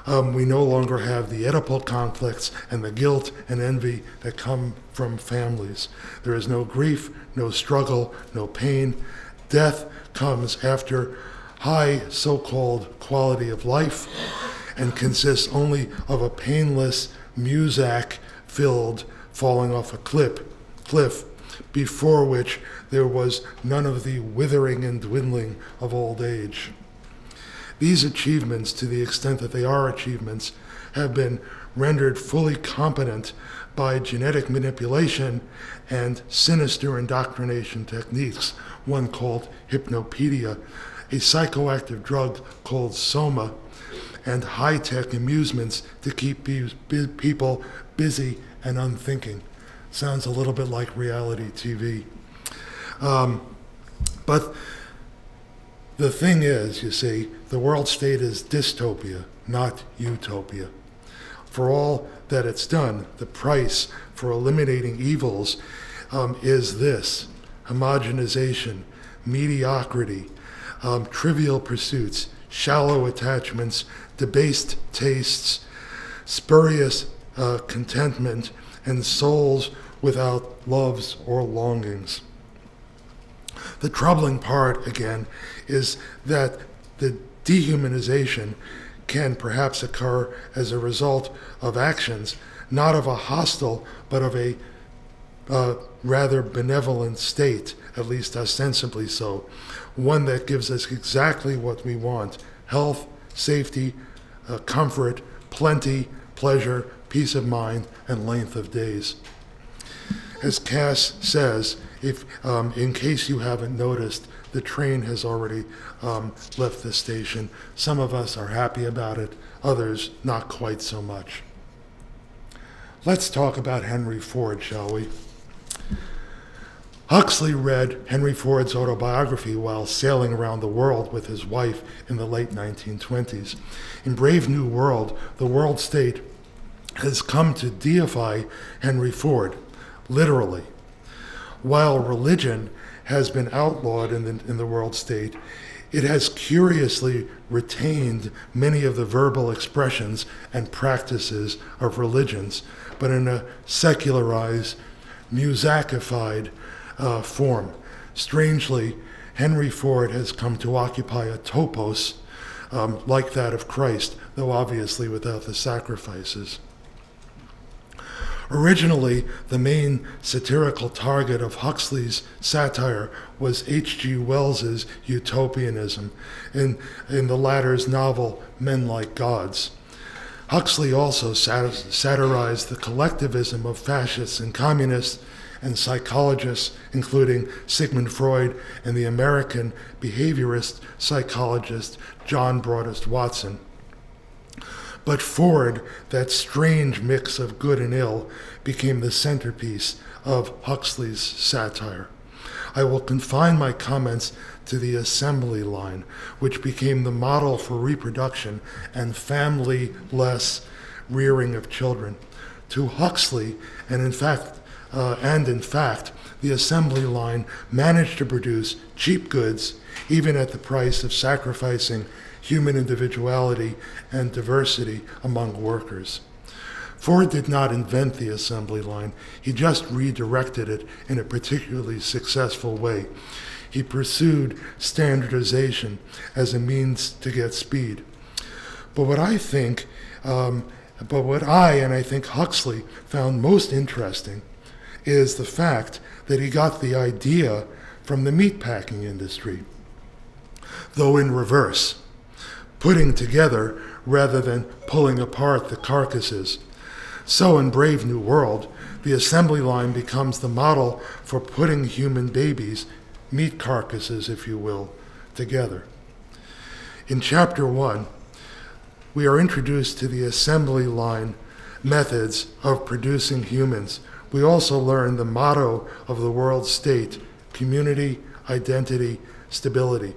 Um, we no longer have the Oedipal conflicts and the guilt and envy that come from families. There is no grief, no struggle, no pain. Death comes after high so-called quality of life and consists only of a painless muzak-filled falling off a cliff, cliff, before which there was none of the withering and dwindling of old age. These achievements, to the extent that they are achievements, have been rendered fully competent by genetic manipulation and sinister indoctrination techniques, one called hypnopedia, a psychoactive drug called soma, and high-tech amusements to keep people busy and unthinking. Sounds a little bit like reality T V. Um, but the thing is, you see, the world state is dystopia, not utopia. For all that it's done, the price for eliminating evils um, is this: homogenization, mediocrity, um, trivial pursuits, shallow attachments, debased tastes, spurious uh, contentment, and souls without loves or longings. The troubling part, again, is that the dehumanization can perhaps occur as a result of actions, not of a hostile, but of a uh, rather benevolent state, at least ostensibly so, one that gives us exactly what we want: health, safety, uh, comfort, plenty, pleasure, peace of mind, and length of days. As Cass says, if, um, in case you haven't noticed, the train has already um, left the station. Some of us are happy about it, others not quite so much. Let's talk about Henry Ford, shall we? Huxley read Henry Ford's autobiography while sailing around the world with his wife in the late nineteen twenties. In Brave New World, the world state has come to deify Henry Ford, literally. While religion has been outlawed in the, in the world state, it has curiously retained many of the verbal expressions and practices of religions, but in a secularized, musakified uh, form. Strangely, Henry Ford has come to occupy a topos um, like that of Christ, though obviously without the sacrifices. Originally, the main satirical target of Huxley's satire was H G Wells's utopianism in, in the latter's novel, Men Like Gods. Huxley also sat satirized the collectivism of fascists and communists and psychologists, including Sigmund Freud and the American behaviorist psychologist John Broadest Watson. But Ford, that strange mix of good and ill, became the centerpiece of Huxley's satire. I will confine my comments to the assembly line, which became the model for reproduction and family-less rearing of children. To Huxley, and in fact, uh, and in fact, the assembly line managed to produce cheap goods, even at the price of sacrificing human individuality and diversity among workers. Ford did not invent the assembly line. He just redirected it in a particularly successful way. He pursued standardization as a means to get speed. But what I think, um, but what I and I think Huxley found most interesting is the fact that he got the idea from the meatpacking industry, though in reverse, putting together rather than pulling apart the carcasses. So in Brave New World, the assembly line becomes the model for putting human babies, meat carcasses if you will, together. In chapter one, we are introduced to the assembly line methods of producing humans. We also learn the motto of the world state: community, identity, stability.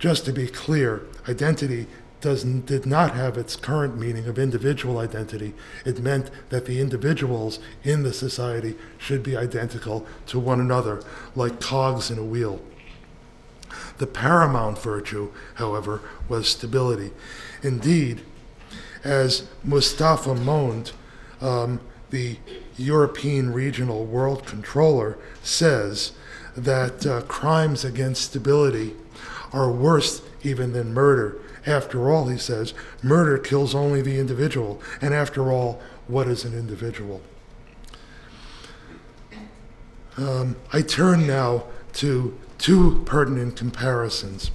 Just to be clear, identity Doesn't, did not have its current meaning of individual identity. It meant that the individuals in the society should be identical to one another, like cogs in a wheel. The paramount virtue, however, was stability. Indeed, as Mustafa Mond, um, the European regional world controller, says, that uh, crimes against stability are worse even than murder. After all, he says, murder kills only the individual, and after all, what is an individual? Um, I turn now to two pertinent comparisons.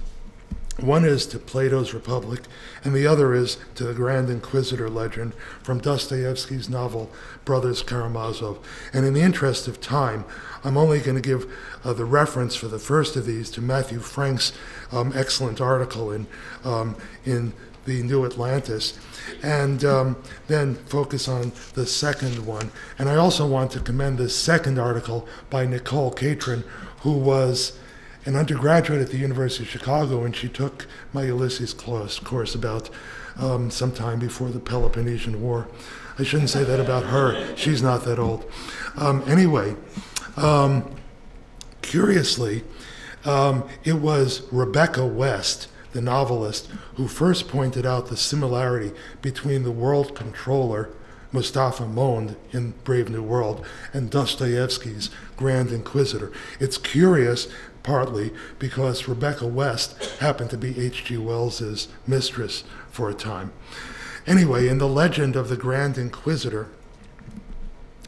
One is to Plato's Republic, and the other is to the Grand Inquisitor legend from Dostoevsky's novel Brothers Karamazov. And in the interest of time, I'm only going to give uh, the reference for the first of these to Matthew Frank's um, excellent article in, um, in the New Atlantis, and um, then focus on the second one. And I also want to commend this second article by Nicole Catron, who was an undergraduate at the University of Chicago, and she took my Ulysses Claus course about um, sometime before the Peloponnesian War. I shouldn't say that about her. She's not that old. Um, anyway, um, curiously, um, it was Rebecca West, the novelist, who first pointed out the similarity between the world controller, Mustafa Mond in Brave New World, and Dostoevsky's Grand Inquisitor. It's curious, partly because Rebecca West happened to be H G Wells's mistress for a time. Anyway, in the legend of the Grand Inquisitor,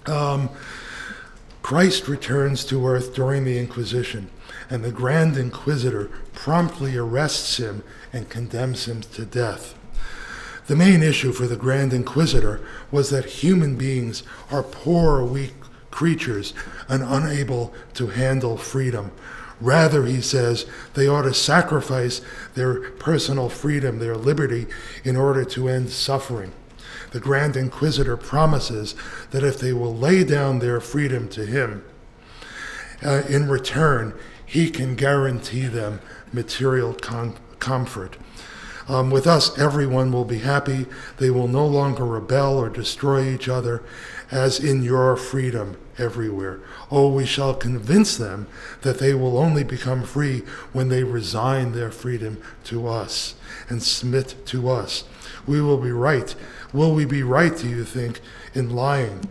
um, Christ returns to earth during the Inquisition, and the Grand Inquisitor promptly arrests him and condemns him to death. The main issue for the Grand Inquisitor was that human beings are poor, weak creatures and unable to handle freedom. Rather, he says, they ought to sacrifice their personal freedom, their liberty, in order to end suffering. The Grand Inquisitor promises that if they will lay down their freedom to him, uh, in return, he can guarantee them material com comfort. Um, with us, everyone will be happy. They will no longer rebel or destroy each other, as in your freedom everywhere. Oh, we shall convince them that they will only become free when they resign their freedom to us and submit to us. We will be right. Will we be right, do you think, in lying?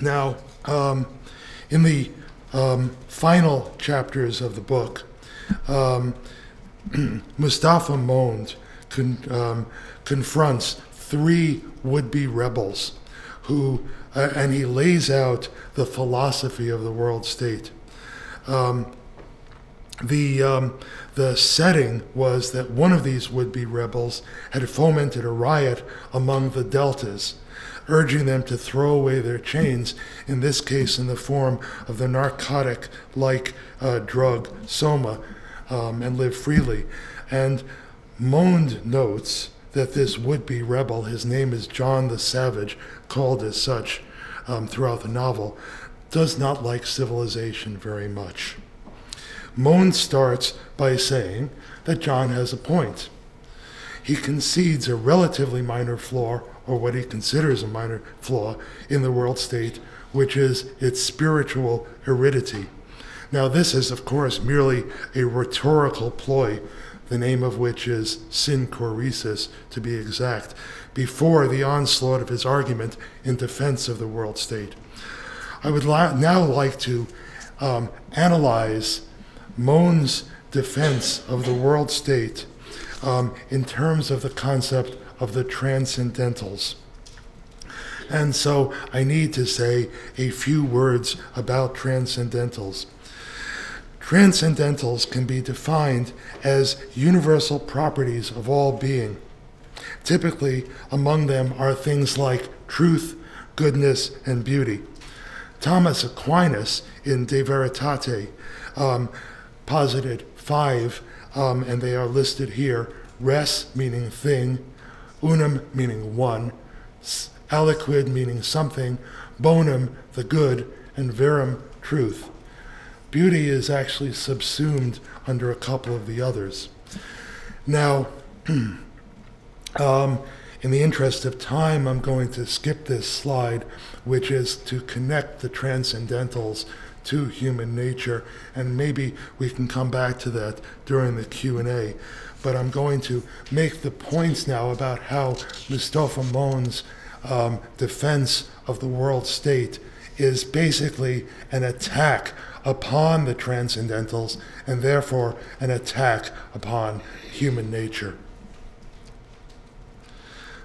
Now, um, in the um, final chapters of the book, um, Mustafa Mond con um, confronts three would-be rebels who, uh, and he lays out the philosophy of the world state. Um, The, um, the setting was that one of these would-be rebels had fomented a riot among the Deltas, urging them to throw away their chains, in this case in the form of the narcotic-like uh, drug soma, um, and live freely. And Mond notes that this would-be rebel, his name is John the Savage, called as such um, throughout the novel, does not like civilization very much. Mond starts by saying that John has a point. He concedes a relatively minor flaw, or what he considers a minor flaw, in the world state, which is its spiritual aridity. Now this is, of course, merely a rhetorical ploy, the name of which is synchoresis, to be exact, before the onslaught of his argument in defense of the world state. I would li now like to um, analyze Mond's defense of the world state um, in terms of the concept of the transcendentals. And so I need to say a few words about transcendentals. Transcendentals can be defined as universal properties of all being. Typically, among them are things like truth, goodness, and beauty. Thomas Aquinas, in De Veritate, um, posited five, um, and they are listed here: res meaning thing, unum meaning one, aliquid meaning something, bonum the good, and verum truth. Beauty is actually subsumed under a couple of the others. Now, um, in the interest of time, I'm going to skip this slide, which is to connect the transcendentals to human nature, and maybe we can come back to that during the Q and A. But I'm going to make the points now about how Mustapha Mond's um, defense of the world state is basically an attack upon the transcendentals, and therefore an attack upon human nature.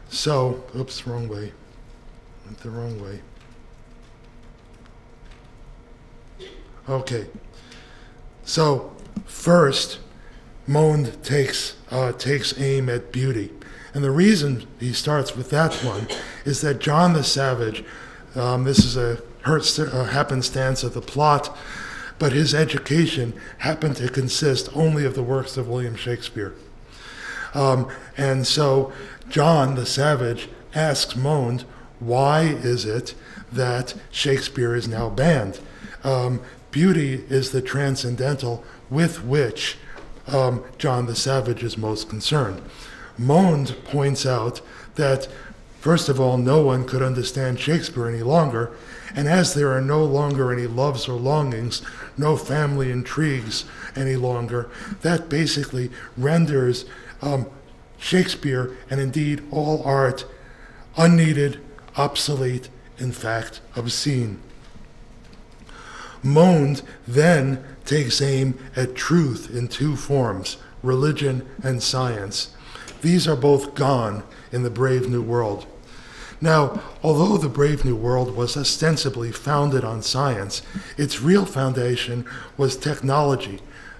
So, oops, wrong way, went the wrong way. Okay, so first, Mond takes, uh, takes aim at beauty. And the reason he starts with that one is that John the Savage, um, this is a, a happenstance of the plot, but his education happened to consist only of the works of William Shakespeare. Um, and so John the Savage asks Mond, why is it that Shakespeare is now banned? Um, beauty is the transcendental with which um, John the Savage is most concerned. Mond points out that, first of all, no one could understand Shakespeare any longer, and as there are no longer any loves or longings, no family intrigues any longer, that basically renders um, Shakespeare, and indeed all art, unneeded, obsolete, in fact, obscene. Mond then takes aim at truth in two forms, religion and science. These are both gone in the Brave New World. Now, although the Brave New World was ostensibly founded on science, its real foundation was technology,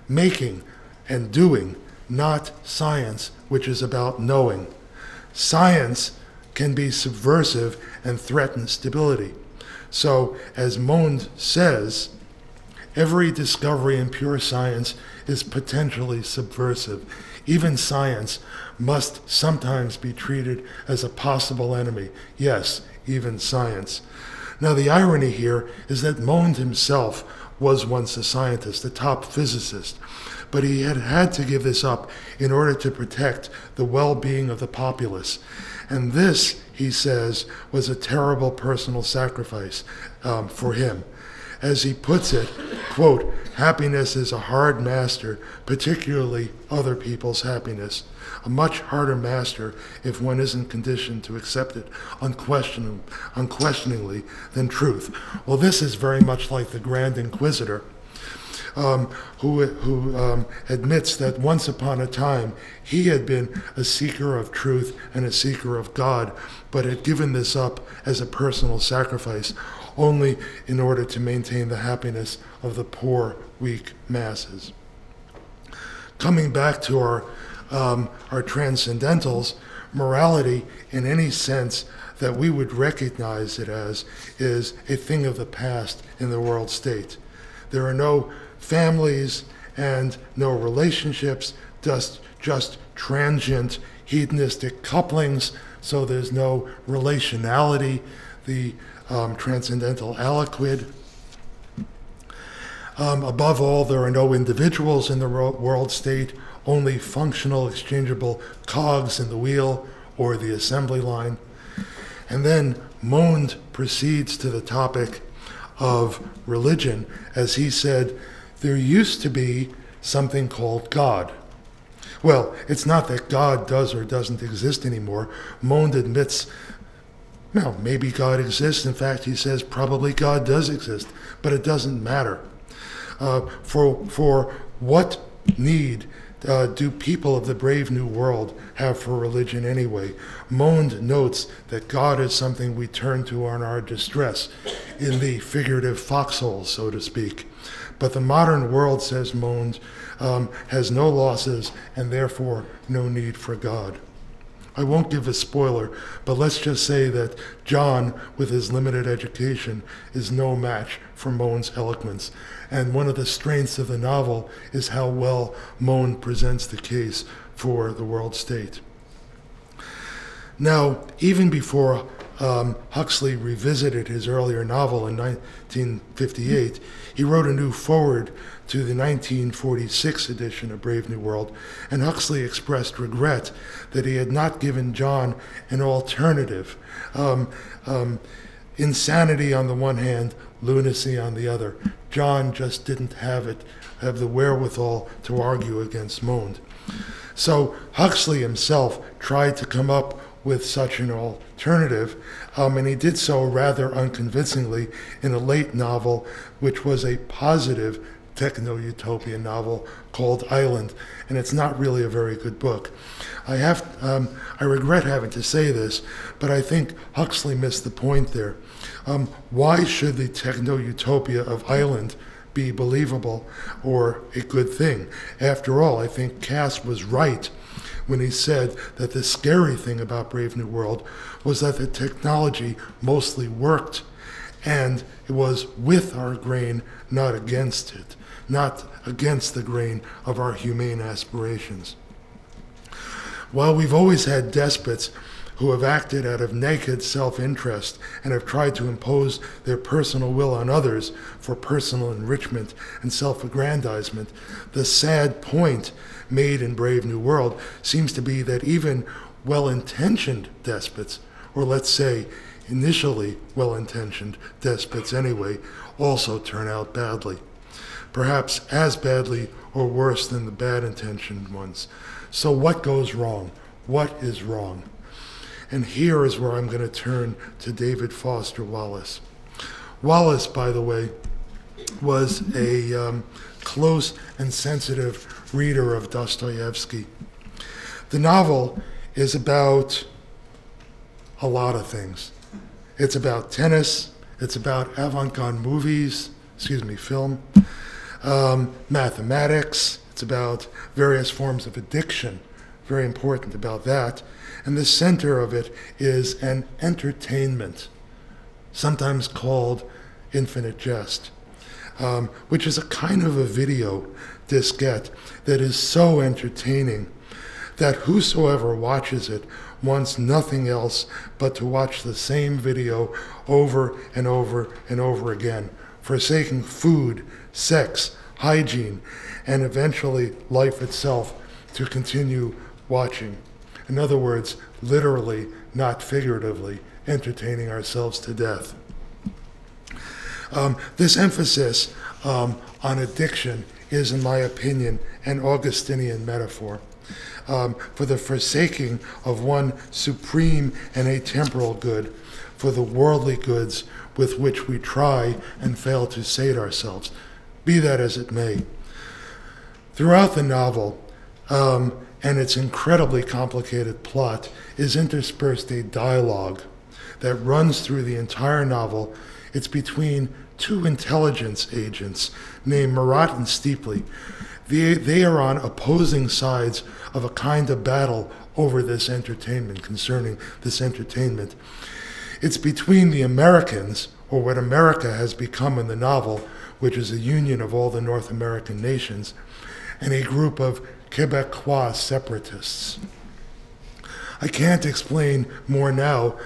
making and doing, not science, which is about knowing. Science can be subversive and threaten stability. So, as Mond says, every discovery in pure science is potentially subversive. Even science must sometimes be treated as a possible enemy. Yes, even science. Now, the irony here is that Mond himself was once a scientist, a top physicist, but he had had to give this up in order to protect the well-being of the populace. And this, he says, was a terrible personal sacrifice um, for him. As he puts it, quote, happiness is a hard master, particularly other people's happiness, a much harder master if one isn't conditioned to accept it unquestion unquestioningly than truth. Well, this is very much like the Grand Inquisitor, Um, who, who um, admits that once upon a time he had been a seeker of truth and a seeker of God, but had given this up as a personal sacrifice only in order to maintain the happiness of the poor, weak masses. coming back to our, um, our transcendentals, morality in any sense that we would recognize it as is a thing of the past in the world state. There are no families and no relationships, just, just transient hedonistic couplings, so there's no relationality, the um, transcendental aliquid. Um, above all, there are no individuals in the world state, only functional, exchangeable cogs in the wheel or the assembly line. And then Mond proceeds to the topic of religion, as he said, there used to be something called God. Well, it's not that God does or doesn't exist anymore. Mond admits, well, maybe God exists. In fact, he says probably God does exist, but it doesn't matter. Uh, for, for what need uh, do people of the Brave New World have for religion anyway? Mond notes that God is something we turn to in our distress, in the figurative foxhole, so to speak. But the modern world, says Mond, um, has no losses and therefore no need for God. I won't give a spoiler, but let's just say that John, with his limited education, is no match for Mond's eloquence. And one of the strengths of the novel is how well Mond presents the case for the world state. Now, even before um, Huxley revisited his earlier novel in nineteen fifty-eight, he wrote a new foreword to the nineteen forty-six edition of Brave New World, and Huxley expressed regret that he had not given John an alternative. Um, um, insanity on the one hand, lunacy on the other. John just didn't have it, have the wherewithal to argue against Mond. So Huxley himself tried to come up with such an alternative, um, and he did so rather unconvincingly in a late novel, which was a positive techno-utopian novel called Island, and it's not really a very good book. I have, um, I regret having to say this, but I think Huxley missed the point there. Um, why should the techno-utopia of Island be believable or a good thing? After all, I think Cass was right when he said that the scary thing about Brave New World was that the technology mostly worked, and it was with our grain, not against it, not against the grain of our humane aspirations. While we've always had despots who have acted out of naked self-interest and have tried to impose their personal will on others for personal enrichment and self-aggrandizement, the sad point made in Brave New World seems to be that even well-intentioned despots, or let's say initially well-intentioned despots anyway, also turn out badly. Perhaps as badly or worse than the bad-intentioned ones. So what goes wrong? What is wrong? And here is where I'm going to turn to David Foster Wallace. Wallace, by the way, was a um, close and sensitive reader of Dostoevsky. The novel is about a lot of things. It's about tennis. It's about avant-garde movies, excuse me, film, um, mathematics. It's about various forms of addiction. Very important about that. And the center of it is an entertainment, sometimes called Infinite Jest, um, which is a kind of a video diskette that is so entertaining that whosoever watches it wants nothing else but to watch the same video over and over and over again, forsaking food, sex, hygiene, and eventually life itself to continue watching. In other words, literally, not figuratively, entertaining ourselves to death. Um, this emphasis um, on addiction is, in my opinion, an Augustinian metaphor um, for the forsaking of one supreme and atemporal good for the worldly goods with which we try and fail to sate ourselves, be that as it may. Throughout the novel, um, and its incredibly complicated plot, is interspersed a dialogue that runs through the entire novel. It's between two intelligence agents named Marat and Steeply. They, they are on opposing sides of a kind of battle over this entertainment, concerning this entertainment. It's between the Americans, or what America has become in the novel, which is a union of all the North American nations, and a group of Quebecois separatists. I can't explain more now,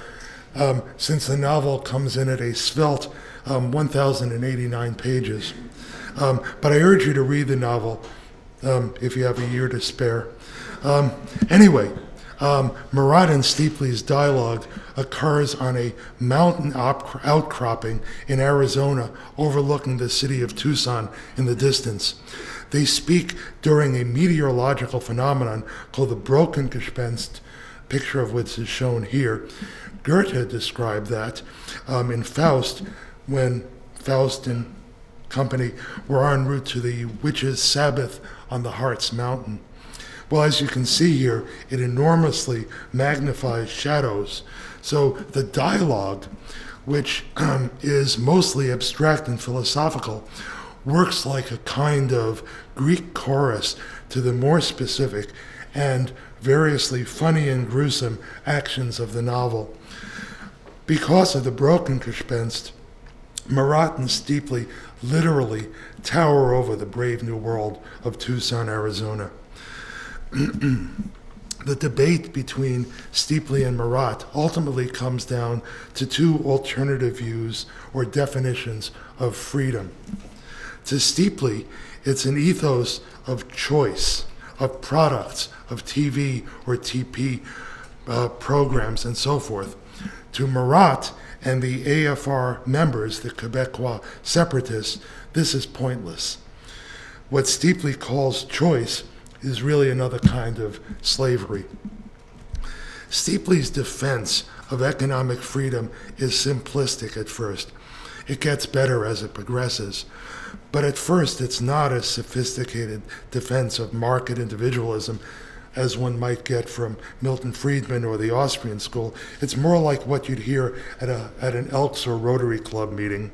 um, since the novel comes in at a svelte um, one thousand eighty-nine pages. Um, but I urge you to read the novel um, if you have a year to spare. Um, anyway, um, Murat and Steeply's dialogue occurs on a mountain outcropping in Arizona overlooking the city of Tucson in the distance. They speak during a meteorological phenomenon called the Brokengespenst, picture of which is shown here. Goethe described that um, in Faust, when Faust and company were en route to the Witches' Sabbath on the Harz Mountain. Well, as you can see here, it enormously magnifies shadows. So the dialogue, which um, is mostly abstract and philosophical, works like a kind of Greek chorus to the more specific and variously funny and gruesome actions of the novel. Because of the Brokengespenst, Murat and Steeply literally tower over the Brave New World of Tucson, Arizona. The debate between Steeply and Murat ultimately comes down to two alternative views or definitions of freedom. To Steeply, it's an ethos of choice, of products, of T V or T P uh, programs and so forth. To Murat and the A F R members, the Quebecois separatists, this is pointless. What Steeply calls choice is really another kind of slavery. Steeply's defense of economic freedom is simplistic at first. It gets better as it progresses. But at first, it's not a sophisticated defense of market individualism as one might get from Milton Friedman or the Austrian school. It's more like what you'd hear at, a, at an Elks or Rotary Club meeting.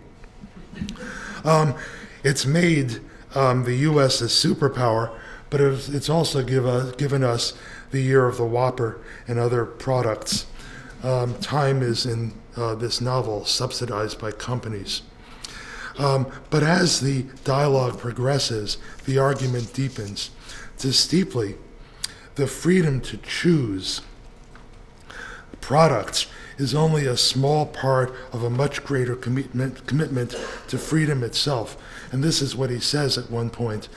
Um, it's made um, the U S a superpower, but it's also give us, given us the year of the Whopper and other products. Um, time is in uh, this novel subsidized by companies. Um, but as the dialogue progresses, the argument deepens. To Steeply, the freedom to choose products is only a small part of a much greater commitment, commitment to freedom itself. And this is what he says at one point.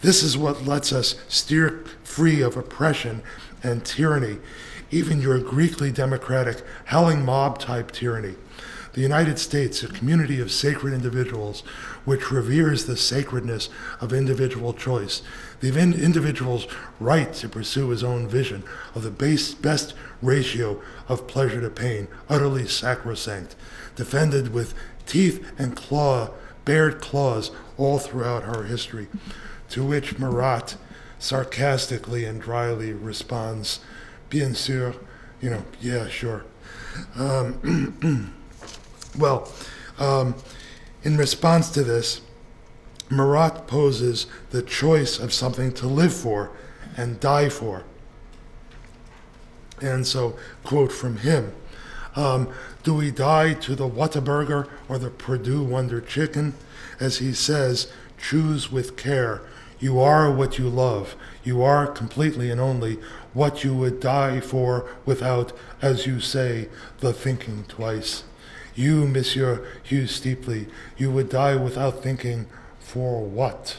This is what lets us steer free of oppression and tyranny, even your Greekly democratic howling mob type tyranny. The United States, a community of sacred individuals, which reveres the sacredness of individual choice, the individual's right to pursue his own vision of the base, best ratio of pleasure to pain, utterly sacrosanct, defended with teeth and claw, bared claws all throughout our history, to which Murat sarcastically and dryly responds, bien sûr, you know, yeah, sure. Um, Well, um, in response to this, Murat poses the choice of something to live for and die for. And so, quote from him, um, do we die to the Whataburger or the Purdue Wonder Chicken? As he says, choose with care. You are what you love. You are completely and only what you would die for without, as you say, the thinking twice. You, Monsieur Hugh Steeply, you would die without thinking, for what?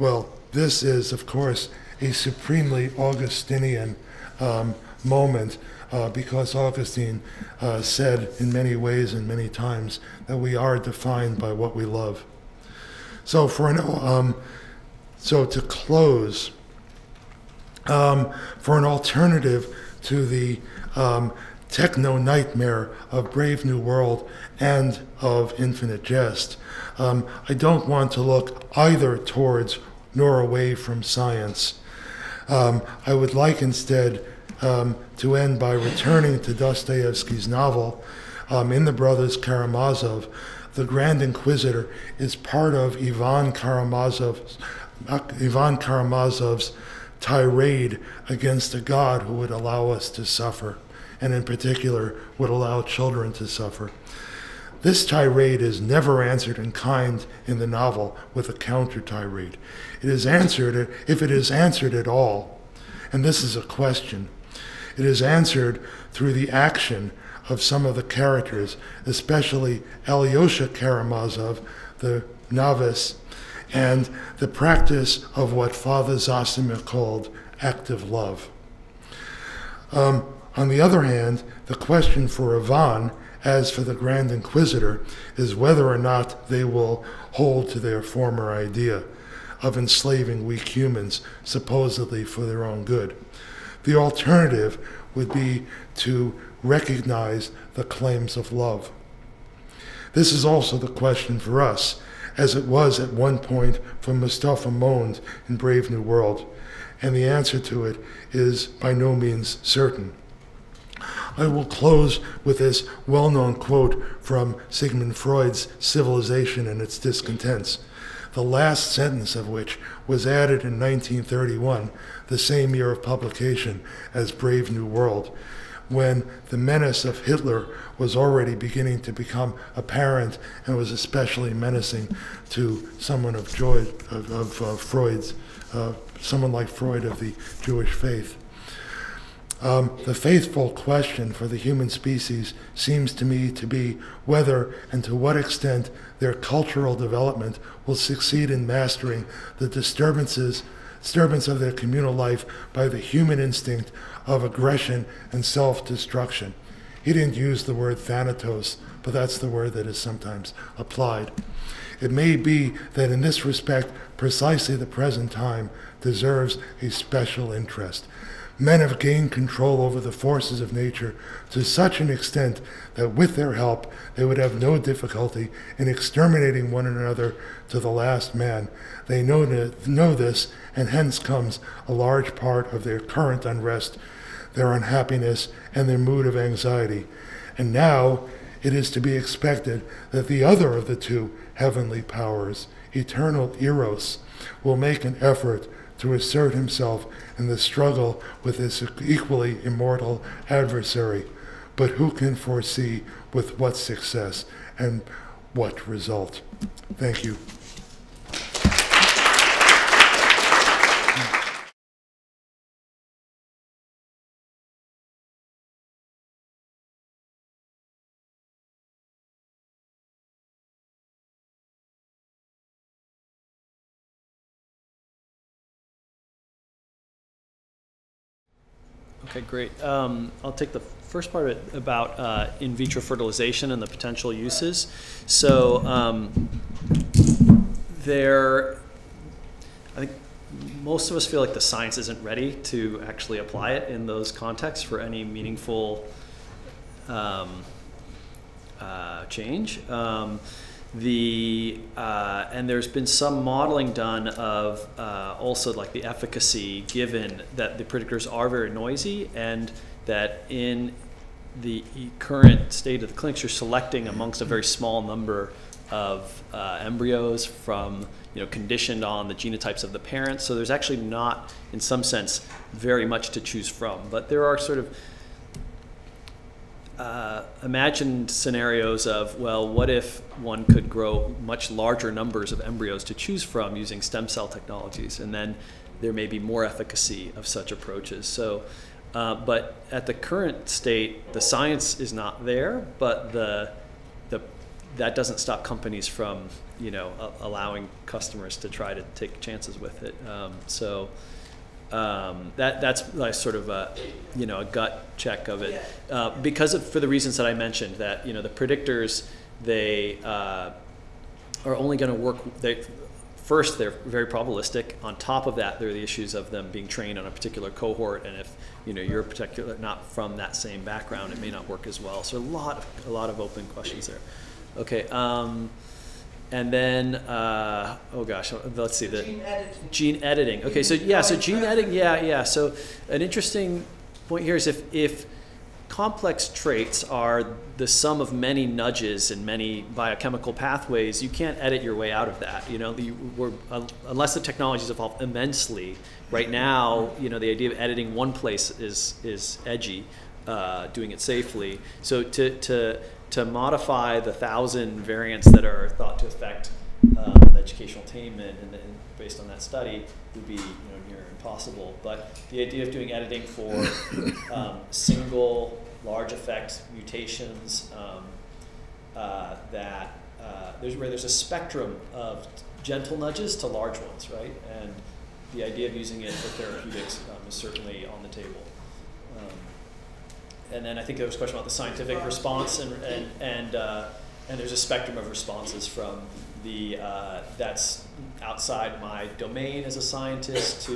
Well, this is, of course, a supremely Augustinian um, moment, uh, because Augustine uh, said in many ways and many times that we are defined by what we love. So, for an, um, so to close, um, for an alternative to the um, techno-nightmare of Brave New World and of Infinite Jest. Um, I don't want to look either towards nor away from science. Um, I would like instead um, to end by returning to Dostoevsky's novel, um, in The Brothers Karamazov. The Grand Inquisitor is part of Ivan Karamazov's Ivan Karamazov's tirade against a God who would allow us to suffer, and in particular would allow children to suffer. This tirade is never answered in kind in the novel with a counter tirade. It is answered, if it is answered at all, and this is a question, it is answered through the action of some of the characters, especially Alyosha Karamazov, the novice, and the practice of what Father Zosima called active love. Um, on the other hand, the question for Ivan, as for the Grand Inquisitor, is whether or not they will hold to their former idea of enslaving weak humans, supposedly for their own good. The alternative would be to recognize the claims of love. This is also the question for us, as it was at one point for Mustafa Mond in Brave New World, and the answer to it is by no means certain. I will close with this well-known quote from Sigmund Freud's Civilization and Its Discontents, the last sentence of which was added in nineteen thirty-one, the same year of publication as Brave New World, when the menace of Hitler was already beginning to become apparent and was especially menacing to someone of, joy, of, of uh, Freud's, uh, someone like Freud of the Jewish faith. Um, the faithful question for the human species seems to me to be whether and to what extent their cultural development will succeed in mastering the disturbances disturbance of their communal life by the human instinct of aggression and self-destruction. He didn't use the word thanatos, but that's the word that is sometimes applied. It may be that in this respect, precisely the present time deserves a special interest. Men have gained control over the forces of nature to such an extent that with their help, they would have no difficulty in exterminating one another to the last man. They know, th know this, and hence comes a large part of their current unrest, their unhappiness, and their mood of anxiety. And now it is to be expected that the other of the two heavenly powers, eternal Eros, will make an effort to assert himself in the struggle with his equally immortal adversary. But who can foresee with what success and what result? Thank you. Okay, great. Um, I'll take the first part of it about uh, in vitro fertilization and the potential uses. So um, there, I think most of us feel like the science isn't ready to actually apply it in those contexts for any meaningful um, uh, change. Um, The uh, and there's been some modeling done of uh, also like the efficacy, given that the predictors are very noisy and that in the current state of the clinics, you're selecting amongst a very small number of uh, embryos from, you know, conditioned on the genotypes of the parents. So there's actually not, in some sense, very much to choose from. But there are sort of Uh, imagined scenarios of, well, what if one could grow much larger numbers of embryos to choose from using stem cell technologies, and then there may be more efficacy of such approaches. So, uh, but at the current state, the science is not there, but the, the, that doesn't stop companies from, you know, uh, allowing customers to try to take chances with it. Um, so. Um, that that's like sort of a, you know, a gut check of it, uh, because of, for the reasons that I mentioned, that, you know, the predictors, they uh, are only going to work. They first they're very probabilistic. On top of that, there are the issues of them being trained on a particular cohort, and if, you know, you're particular not from that same background, it may not work as well. So a lot of, a lot of open questions there. Okay. Um, And then, uh, oh gosh, let's see. The gene editing. Gene editing. Okay, so yeah, so gene editing, yeah, yeah. So an interesting point here is if, if complex traits are the sum of many nudges and many biochemical pathways. You can't edit your way out of that. You know, the, we're, uh, unless the technologies evolve immensely. Right now, you know, the idea of editing one place is is edgy. Uh, doing it safely. So to to to modify the thousand variants that are thought to affect um, educational attainment, and, and based on that study, would be you know, near impossible. But the idea of doing editing for um, single large effect mutations um, uh, that uh, there's where there's a spectrum of gentle nudges to large ones, right? And the idea of using it for therapeutics um, is certainly on the table. Um, And then I think there was a question about the scientific response, and and and, uh, and there's a spectrum of responses from the uh, that's outside my domain as a scientist to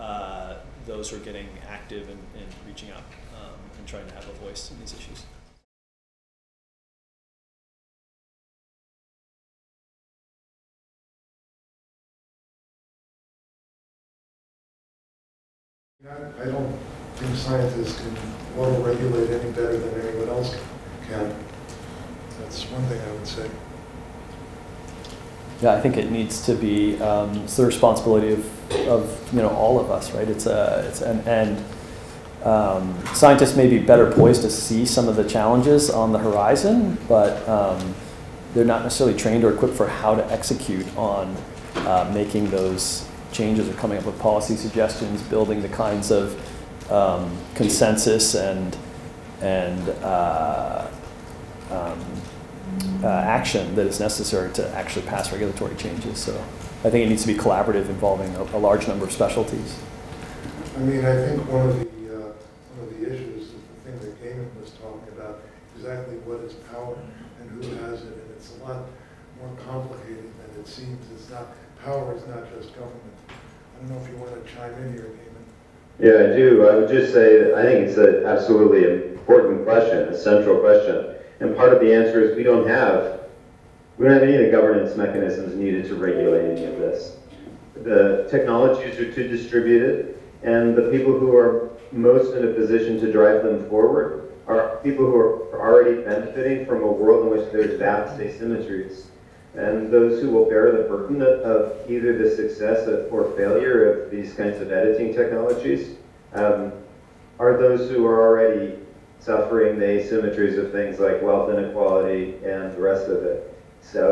uh, those who are getting active and, and reaching out um, and trying to have a voice in these issues. I don't think scientists can auto-regulate any better than anyone else can. That's one thing I would say. Yeah, I think it needs to be um, it's the responsibility of, of you know all of us, right? It's a it's an and um, scientists may be better poised to see some of the challenges on the horizon, but um, they're not necessarily trained or equipped for how to execute on uh, making those changes or coming up with policy suggestions, building the kinds of Um, consensus and and uh, um, uh, action that is necessary to actually pass regulatory changes. So I think it needs to be collaborative, involving a, a large number of specialties. I mean, I think one of the uh, one of the issues, the thing that Gaymon was talking about, exactly what is power and who has it, and it's a lot more complicated than it seems. It's not power is not just government. I don't know if you want to chime in here, Gaymon. Yeah, I do. I would just say I think it's an absolutely important question, a central question. And part of the answer is we don't have we don't have any of the governance mechanisms needed to regulate any of this. The technologies are too distributed, and the people who are most in a position to drive them forward are people who are already benefiting from a world in which there's vast asymmetries. And those who will bear the burden of either the success of, or failure of these kinds of editing technologies um, are those who are already suffering the asymmetries of things like wealth inequality and the rest of it. So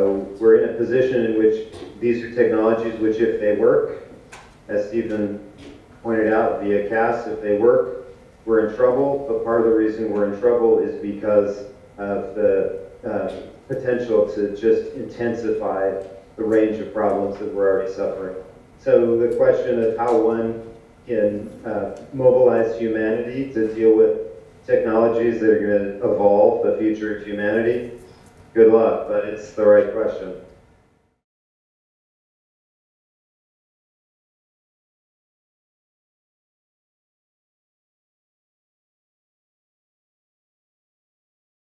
we're in a position in which these are technologies which, if they work, as Stephen pointed out via C A S, if they work, we're in trouble. But part of the reason we're in trouble is because of the uh, potential to just intensify the range of problems that we're already suffering. So the question of how one can uh, mobilize humanity to deal with technologies that are going to evolve the future of humanity, good luck, but it's the right question.